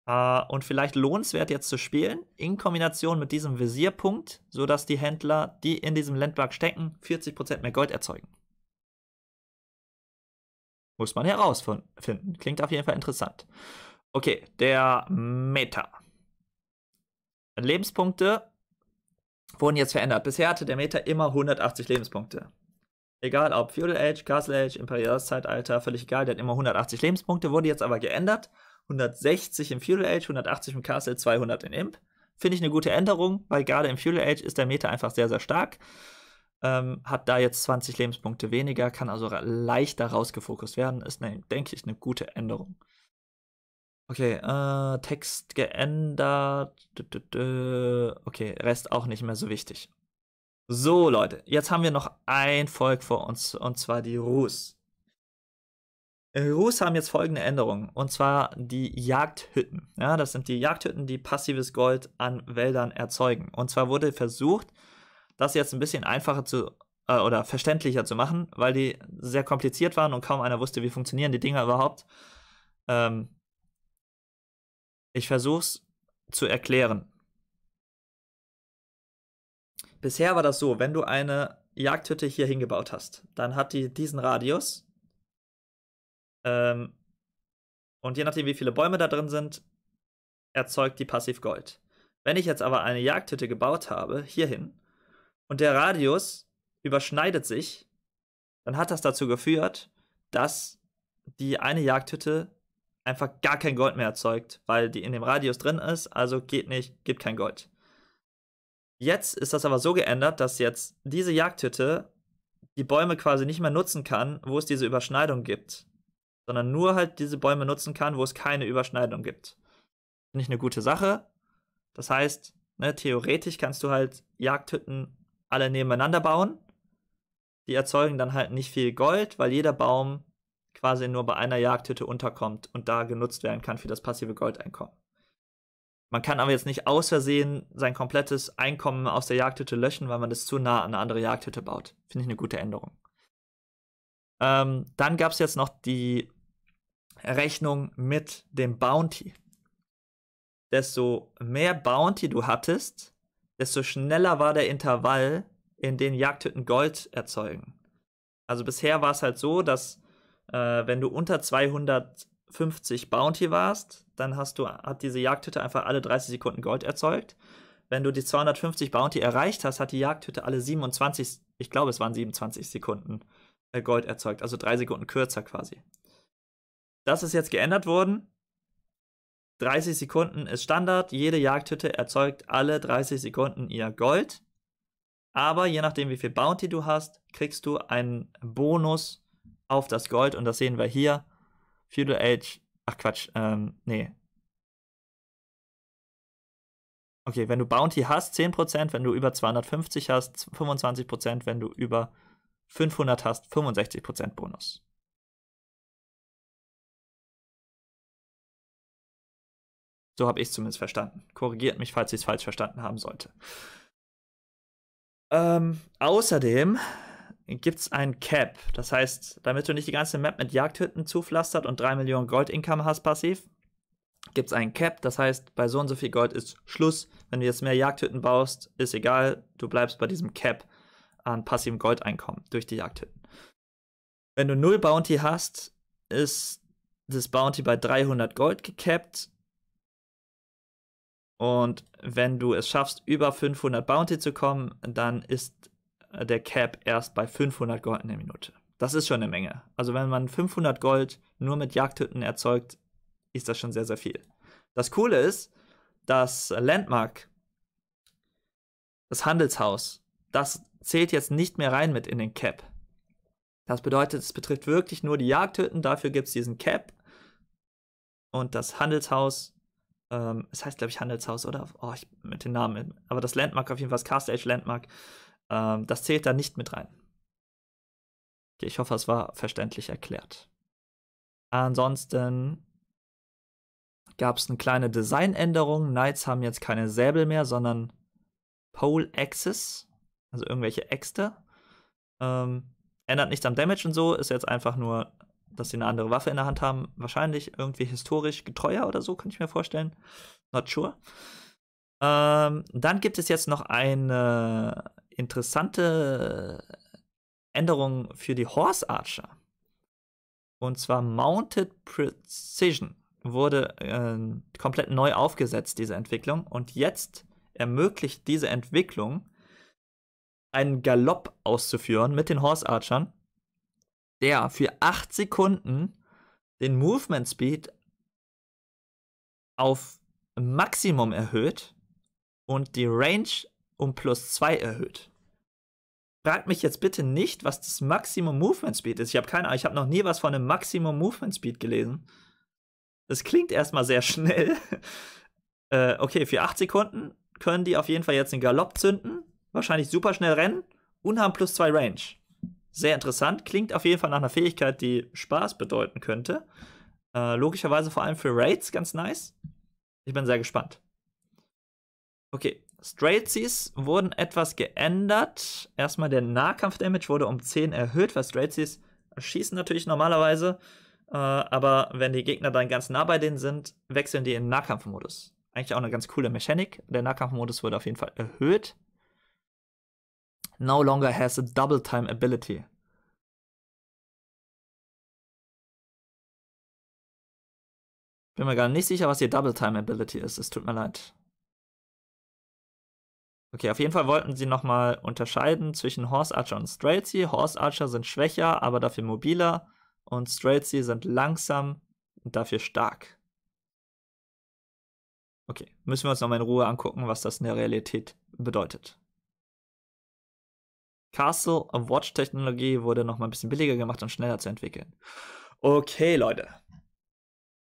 Äh, und vielleicht lohnenswert jetzt zu spielen, in Kombination mit diesem Visierpunkt, sodass die Händler, die in diesem Landmark stecken, vierzig Prozent mehr Gold erzeugen. Muss man herausfinden. Klingt auf jeden Fall interessant. Okay, der Meta. Lebenspunkte wurden jetzt verändert. Bisher hatte der Meta immer hundertachtzig Lebenspunkte. Egal ob Feudal Age, Castle Age, Imperiales Zeitalter, völlig egal, der hat immer hundertachtzig Lebenspunkte, wurde jetzt aber geändert. hundertsechzig im Feudal Age, hundertachtzig im Castle, zweihundert in Imp. Finde ich eine gute Änderung, weil gerade im Feudal Age ist der Meta einfach sehr, sehr stark. Ähm, hat da jetzt zwanzig Lebenspunkte weniger, kann also leichter rausgefokust werden. Ist, ne, denke ich, eine gute Änderung. Okay, äh, Text geändert. Okay, Rest auch nicht mehr so wichtig. So, Leute, jetzt haben wir noch ein Volk vor uns, und zwar die Rus. Rus haben jetzt folgende Änderungen, und zwar die Jagdhütten. Ja, das sind die Jagdhütten, die passives Gold an Wäldern erzeugen. Und zwar wurde versucht, das jetzt ein bisschen einfacher zu, äh, oder verständlicher zu machen, weil die sehr kompliziert waren und kaum einer wusste, wie funktionieren die Dinger überhaupt. Ähm, ich versuch's zu erklären. Bisher war das so, wenn du eine Jagdhütte hier hingebaut hast, dann hat die diesen Radius. Ähm, und je nachdem, wie viele Bäume da drin sind, erzeugt die passiv Gold. Wenn ich jetzt aber eine Jagdhütte gebaut habe, hierhin, und der Radius überschneidet sich, dann hat das dazu geführt, dass die eine Jagdhütte einfach gar kein Gold mehr erzeugt, weil die in dem Radius drin ist, also geht nicht, gibt kein Gold. Jetzt ist das aber so geändert, dass jetzt diese Jagdhütte die Bäume quasi nicht mehr nutzen kann, wo es diese Überschneidung gibt, sondern nur halt diese Bäume nutzen kann, wo es keine Überschneidung gibt. Finde ich eine gute Sache. Das heißt, ne, theoretisch kannst du halt Jagdhütten alle nebeneinander bauen. Die erzeugen dann halt nicht viel Gold, weil jeder Baum quasi nur bei einer Jagdhütte unterkommt und da genutzt werden kann für das passive Goldeinkommen. Man kann aber jetzt nicht aus Versehen sein komplettes Einkommen aus der Jagdhütte löschen, weil man das zu nah an eine andere Jagdhütte baut. Finde ich eine gute Änderung. Ähm, dann gab es jetzt noch die Rechnung mit dem Bounty. Desto mehr Bounty du hattest, desto schneller war der Intervall, in den Jagdhütten Gold erzeugen. Also bisher war es halt so, dass äh, wenn du unter zweihundertfünfzig Bounty warst, dann hast du, hat diese Jagdhütte einfach alle dreißig Sekunden Gold erzeugt. Wenn du die zweihundertfünfzig Bounty erreicht hast, hat die Jagdhütte alle siebenundzwanzig, ich glaube es waren siebenundzwanzig Sekunden äh, Gold erzeugt, also drei Sekunden kürzer quasi. Das ist jetzt geändert worden. dreißig Sekunden ist Standard, jede Jagdhütte erzeugt alle dreißig Sekunden ihr Gold, aber je nachdem wie viel Bounty du hast, kriegst du einen Bonus auf das Gold und das sehen wir hier, Feudal Age, ach Quatsch, ähm, nee. Okay, wenn du Bounty hast, zehn Prozent, wenn du über zweihundertfünfzig hast, fünfundzwanzig Prozent, wenn du über fünfhundert hast, fünfundsechzig Prozent Bonus. So habe ich es zumindest verstanden. Korrigiert mich, falls ich es falsch verstanden haben sollte. Ähm, außerdem gibt es ein Cap. Das heißt, damit du nicht die ganze Map mit Jagdhütten zupflastert und drei Millionen Gold-Income hast passiv, gibt es ein Cap. Das heißt, bei so und so viel Gold ist Schluss. Wenn du jetzt mehr Jagdhütten baust, ist egal. Du bleibst bei diesem Cap an passivem Goldeinkommen durch die Jagdhütten. Wenn du null Bounty hast, ist das Bounty bei dreihundert Gold gecapped. Und wenn du es schaffst, über fünfhundert Bounty zu kommen, dann ist der Cap erst bei fünfhundert Gold in der Minute. Das ist schon eine Menge. Also wenn man fünfhundert Gold nur mit Jagdhütten erzeugt, ist das schon sehr, sehr viel. Das Coole ist, das Landmark, das Handelshaus, das zählt jetzt nicht mehr rein mit in den Cap. Das bedeutet, es betrifft wirklich nur die Jagdhütten, dafür gibt es diesen Cap. Und das Handelshaus... Ähm, es heißt, glaube ich, Handelshaus, oder? Oh, ich mit den Namen. Aber das Landmark, auf jeden Fall das Castle Age Landmark, ähm, das zählt da nicht mit rein. Okay, ich hoffe, es war verständlich erklärt. Ansonsten gab es eine kleine Designänderung. Knights haben jetzt keine Säbel mehr, sondern Pole Axes, also irgendwelche Äxte. Ähm, ändert nichts am Damage und so, ist jetzt einfach nur... dass sie eine andere Waffe in der Hand haben. Wahrscheinlich irgendwie historisch getreuer oder so, könnte ich mir vorstellen. Not sure. Ähm, dann gibt es jetzt noch eine interessante Änderung für die Horse Archer. Und zwar Mounted Precision wurde äh, komplett neu aufgesetzt, diese Entwicklung. Und jetzt ermöglicht diese Entwicklung, einen Galopp auszuführen mit den Horse Archern, der für acht Sekunden den Movement Speed auf Maximum erhöht und die Range um plus zwei erhöht. Fragt mich jetzt bitte nicht, was das Maximum Movement Speed ist. Ich habe keine Ahnung, ich habe noch nie was von einem Maximum Movement Speed gelesen. Das klingt erstmal sehr schnell. äh, okay, für acht Sekunden können die auf jeden Fall jetzt einen Galopp zünden, wahrscheinlich super schnell rennen und haben plus zwei Range. Sehr interessant, klingt auf jeden Fall nach einer Fähigkeit, die Spaß bedeuten könnte. Äh, logischerweise vor allem für Raids, ganz nice. Ich bin sehr gespannt. Okay, Straitsies wurden etwas geändert. Erstmal der Nahkampf-Damage wurde um zehn erhöht, weil Straitsies schießen natürlich normalerweise. Äh, aber wenn die Gegner dann ganz nah bei denen sind, wechseln die in den Nahkampfmodus. Eigentlich auch eine ganz coole Mechanik. Der Nahkampfmodus wurde auf jeden Fall erhöht. No longer has a double time ability. Bin mir gar nicht sicher, was die Double Time Ability ist. Es tut mir leid. Okay, auf jeden Fall wollten sie nochmal unterscheiden zwischen Horse Archer und Straitsea. Horse Archer sind schwächer, aber dafür mobiler. Und Straitsea sind langsam und dafür stark. Okay, müssen wir uns nochmal in Ruhe angucken, was das in der Realität bedeutet. Castle of Watch-Technologie wurde nochmal ein bisschen billiger gemacht und schneller zu entwickeln. Okay, Leute.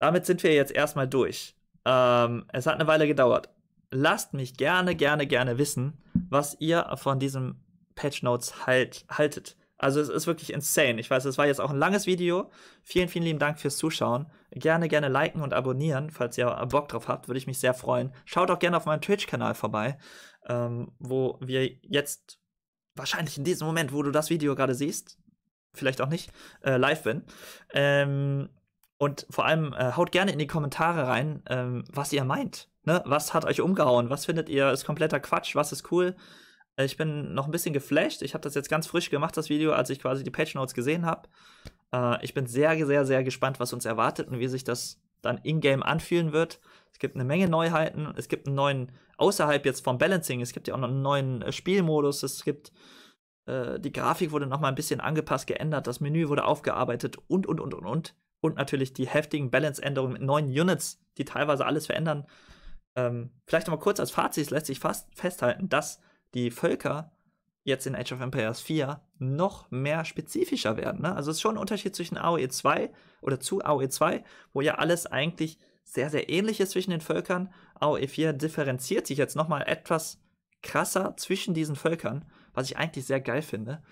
Damit sind wir jetzt erstmal durch. Ähm, es hat eine Weile gedauert. Lasst mich gerne, gerne, gerne wissen, was ihr von diesem Patch Notes halt, haltet. Also es ist wirklich insane. Ich weiß, es war jetzt auch ein langes Video. Vielen, vielen lieben Dank fürs Zuschauen. Gerne, gerne liken und abonnieren, falls ihr Bock drauf habt. Würde ich mich sehr freuen. Schaut auch gerne auf meinem Twitch-Kanal vorbei, ähm, wo wir jetzt wahrscheinlich in diesem Moment, wo du das Video gerade siehst, vielleicht auch nicht, äh, live bin. Ähm, und vor allem äh, haut gerne in die Kommentare rein, ähm, was ihr meint. Ne? Was hat euch umgehauen? Was findet ihr? Ist kompletter Quatsch? Was ist cool? Äh, ich bin noch ein bisschen geflasht. Ich habe das jetzt ganz frisch gemacht, das Video, als ich quasi die Patch Notes gesehen habe. Äh, ich bin sehr, sehr, sehr gespannt, was uns erwartet und wie sich das dann in-game anfühlen wird. Es gibt eine Menge Neuheiten. Es gibt einen neuen, außerhalb jetzt vom Balancing, es gibt ja auch noch einen neuen Spielmodus. Es gibt, äh, die Grafik wurde nochmal ein bisschen angepasst, geändert. Das Menü wurde aufgearbeitet und, und, und, und, und. Und natürlich die heftigen Balance-Änderungen mit neuen Units, die teilweise alles verändern. Ähm, vielleicht nochmal kurz als Fazit, lässt sich fast festhalten, dass die Völker jetzt in Age of Empires vier noch mehr spezifischer werden. Ne? Also es ist schon ein Unterschied zwischen A O E zwei oder zu A O E zwei, wo ja alles eigentlich sehr, sehr ähnlich ist zwischen den Völkern. A O E vier differenziert sich jetzt nochmal etwas krasser zwischen diesen Völkern, was ich eigentlich sehr geil finde.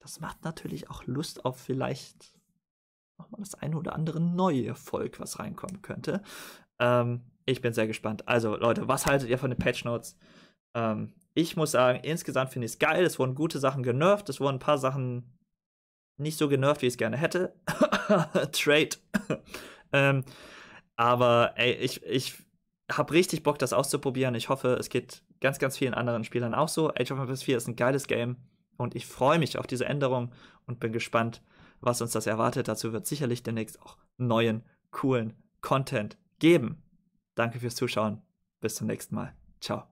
Das macht natürlich auch Lust auf vielleicht nochmal das eine oder andere neue Volk, was reinkommen könnte. Ähm, ich bin sehr gespannt. Also Leute, was haltet ihr von den Patch Notes? Ähm, ich muss sagen, insgesamt finde ich es geil. Es wurden gute Sachen genervt. Es wurden ein paar Sachen nicht so genervt, wie ich es gerne hätte. Trade. ähm, aber ey, ich, ich habe richtig Bock, das auszuprobieren. Ich hoffe, es geht ganz, ganz vielen anderen Spielern auch so. Age of Empires vier ist ein geiles Game und ich freue mich auf diese Änderung und bin gespannt, was uns das erwartet. Dazu wird sicherlich demnächst auch neuen, coolen Content geben. Danke fürs Zuschauen. Bis zum nächsten Mal. Ciao.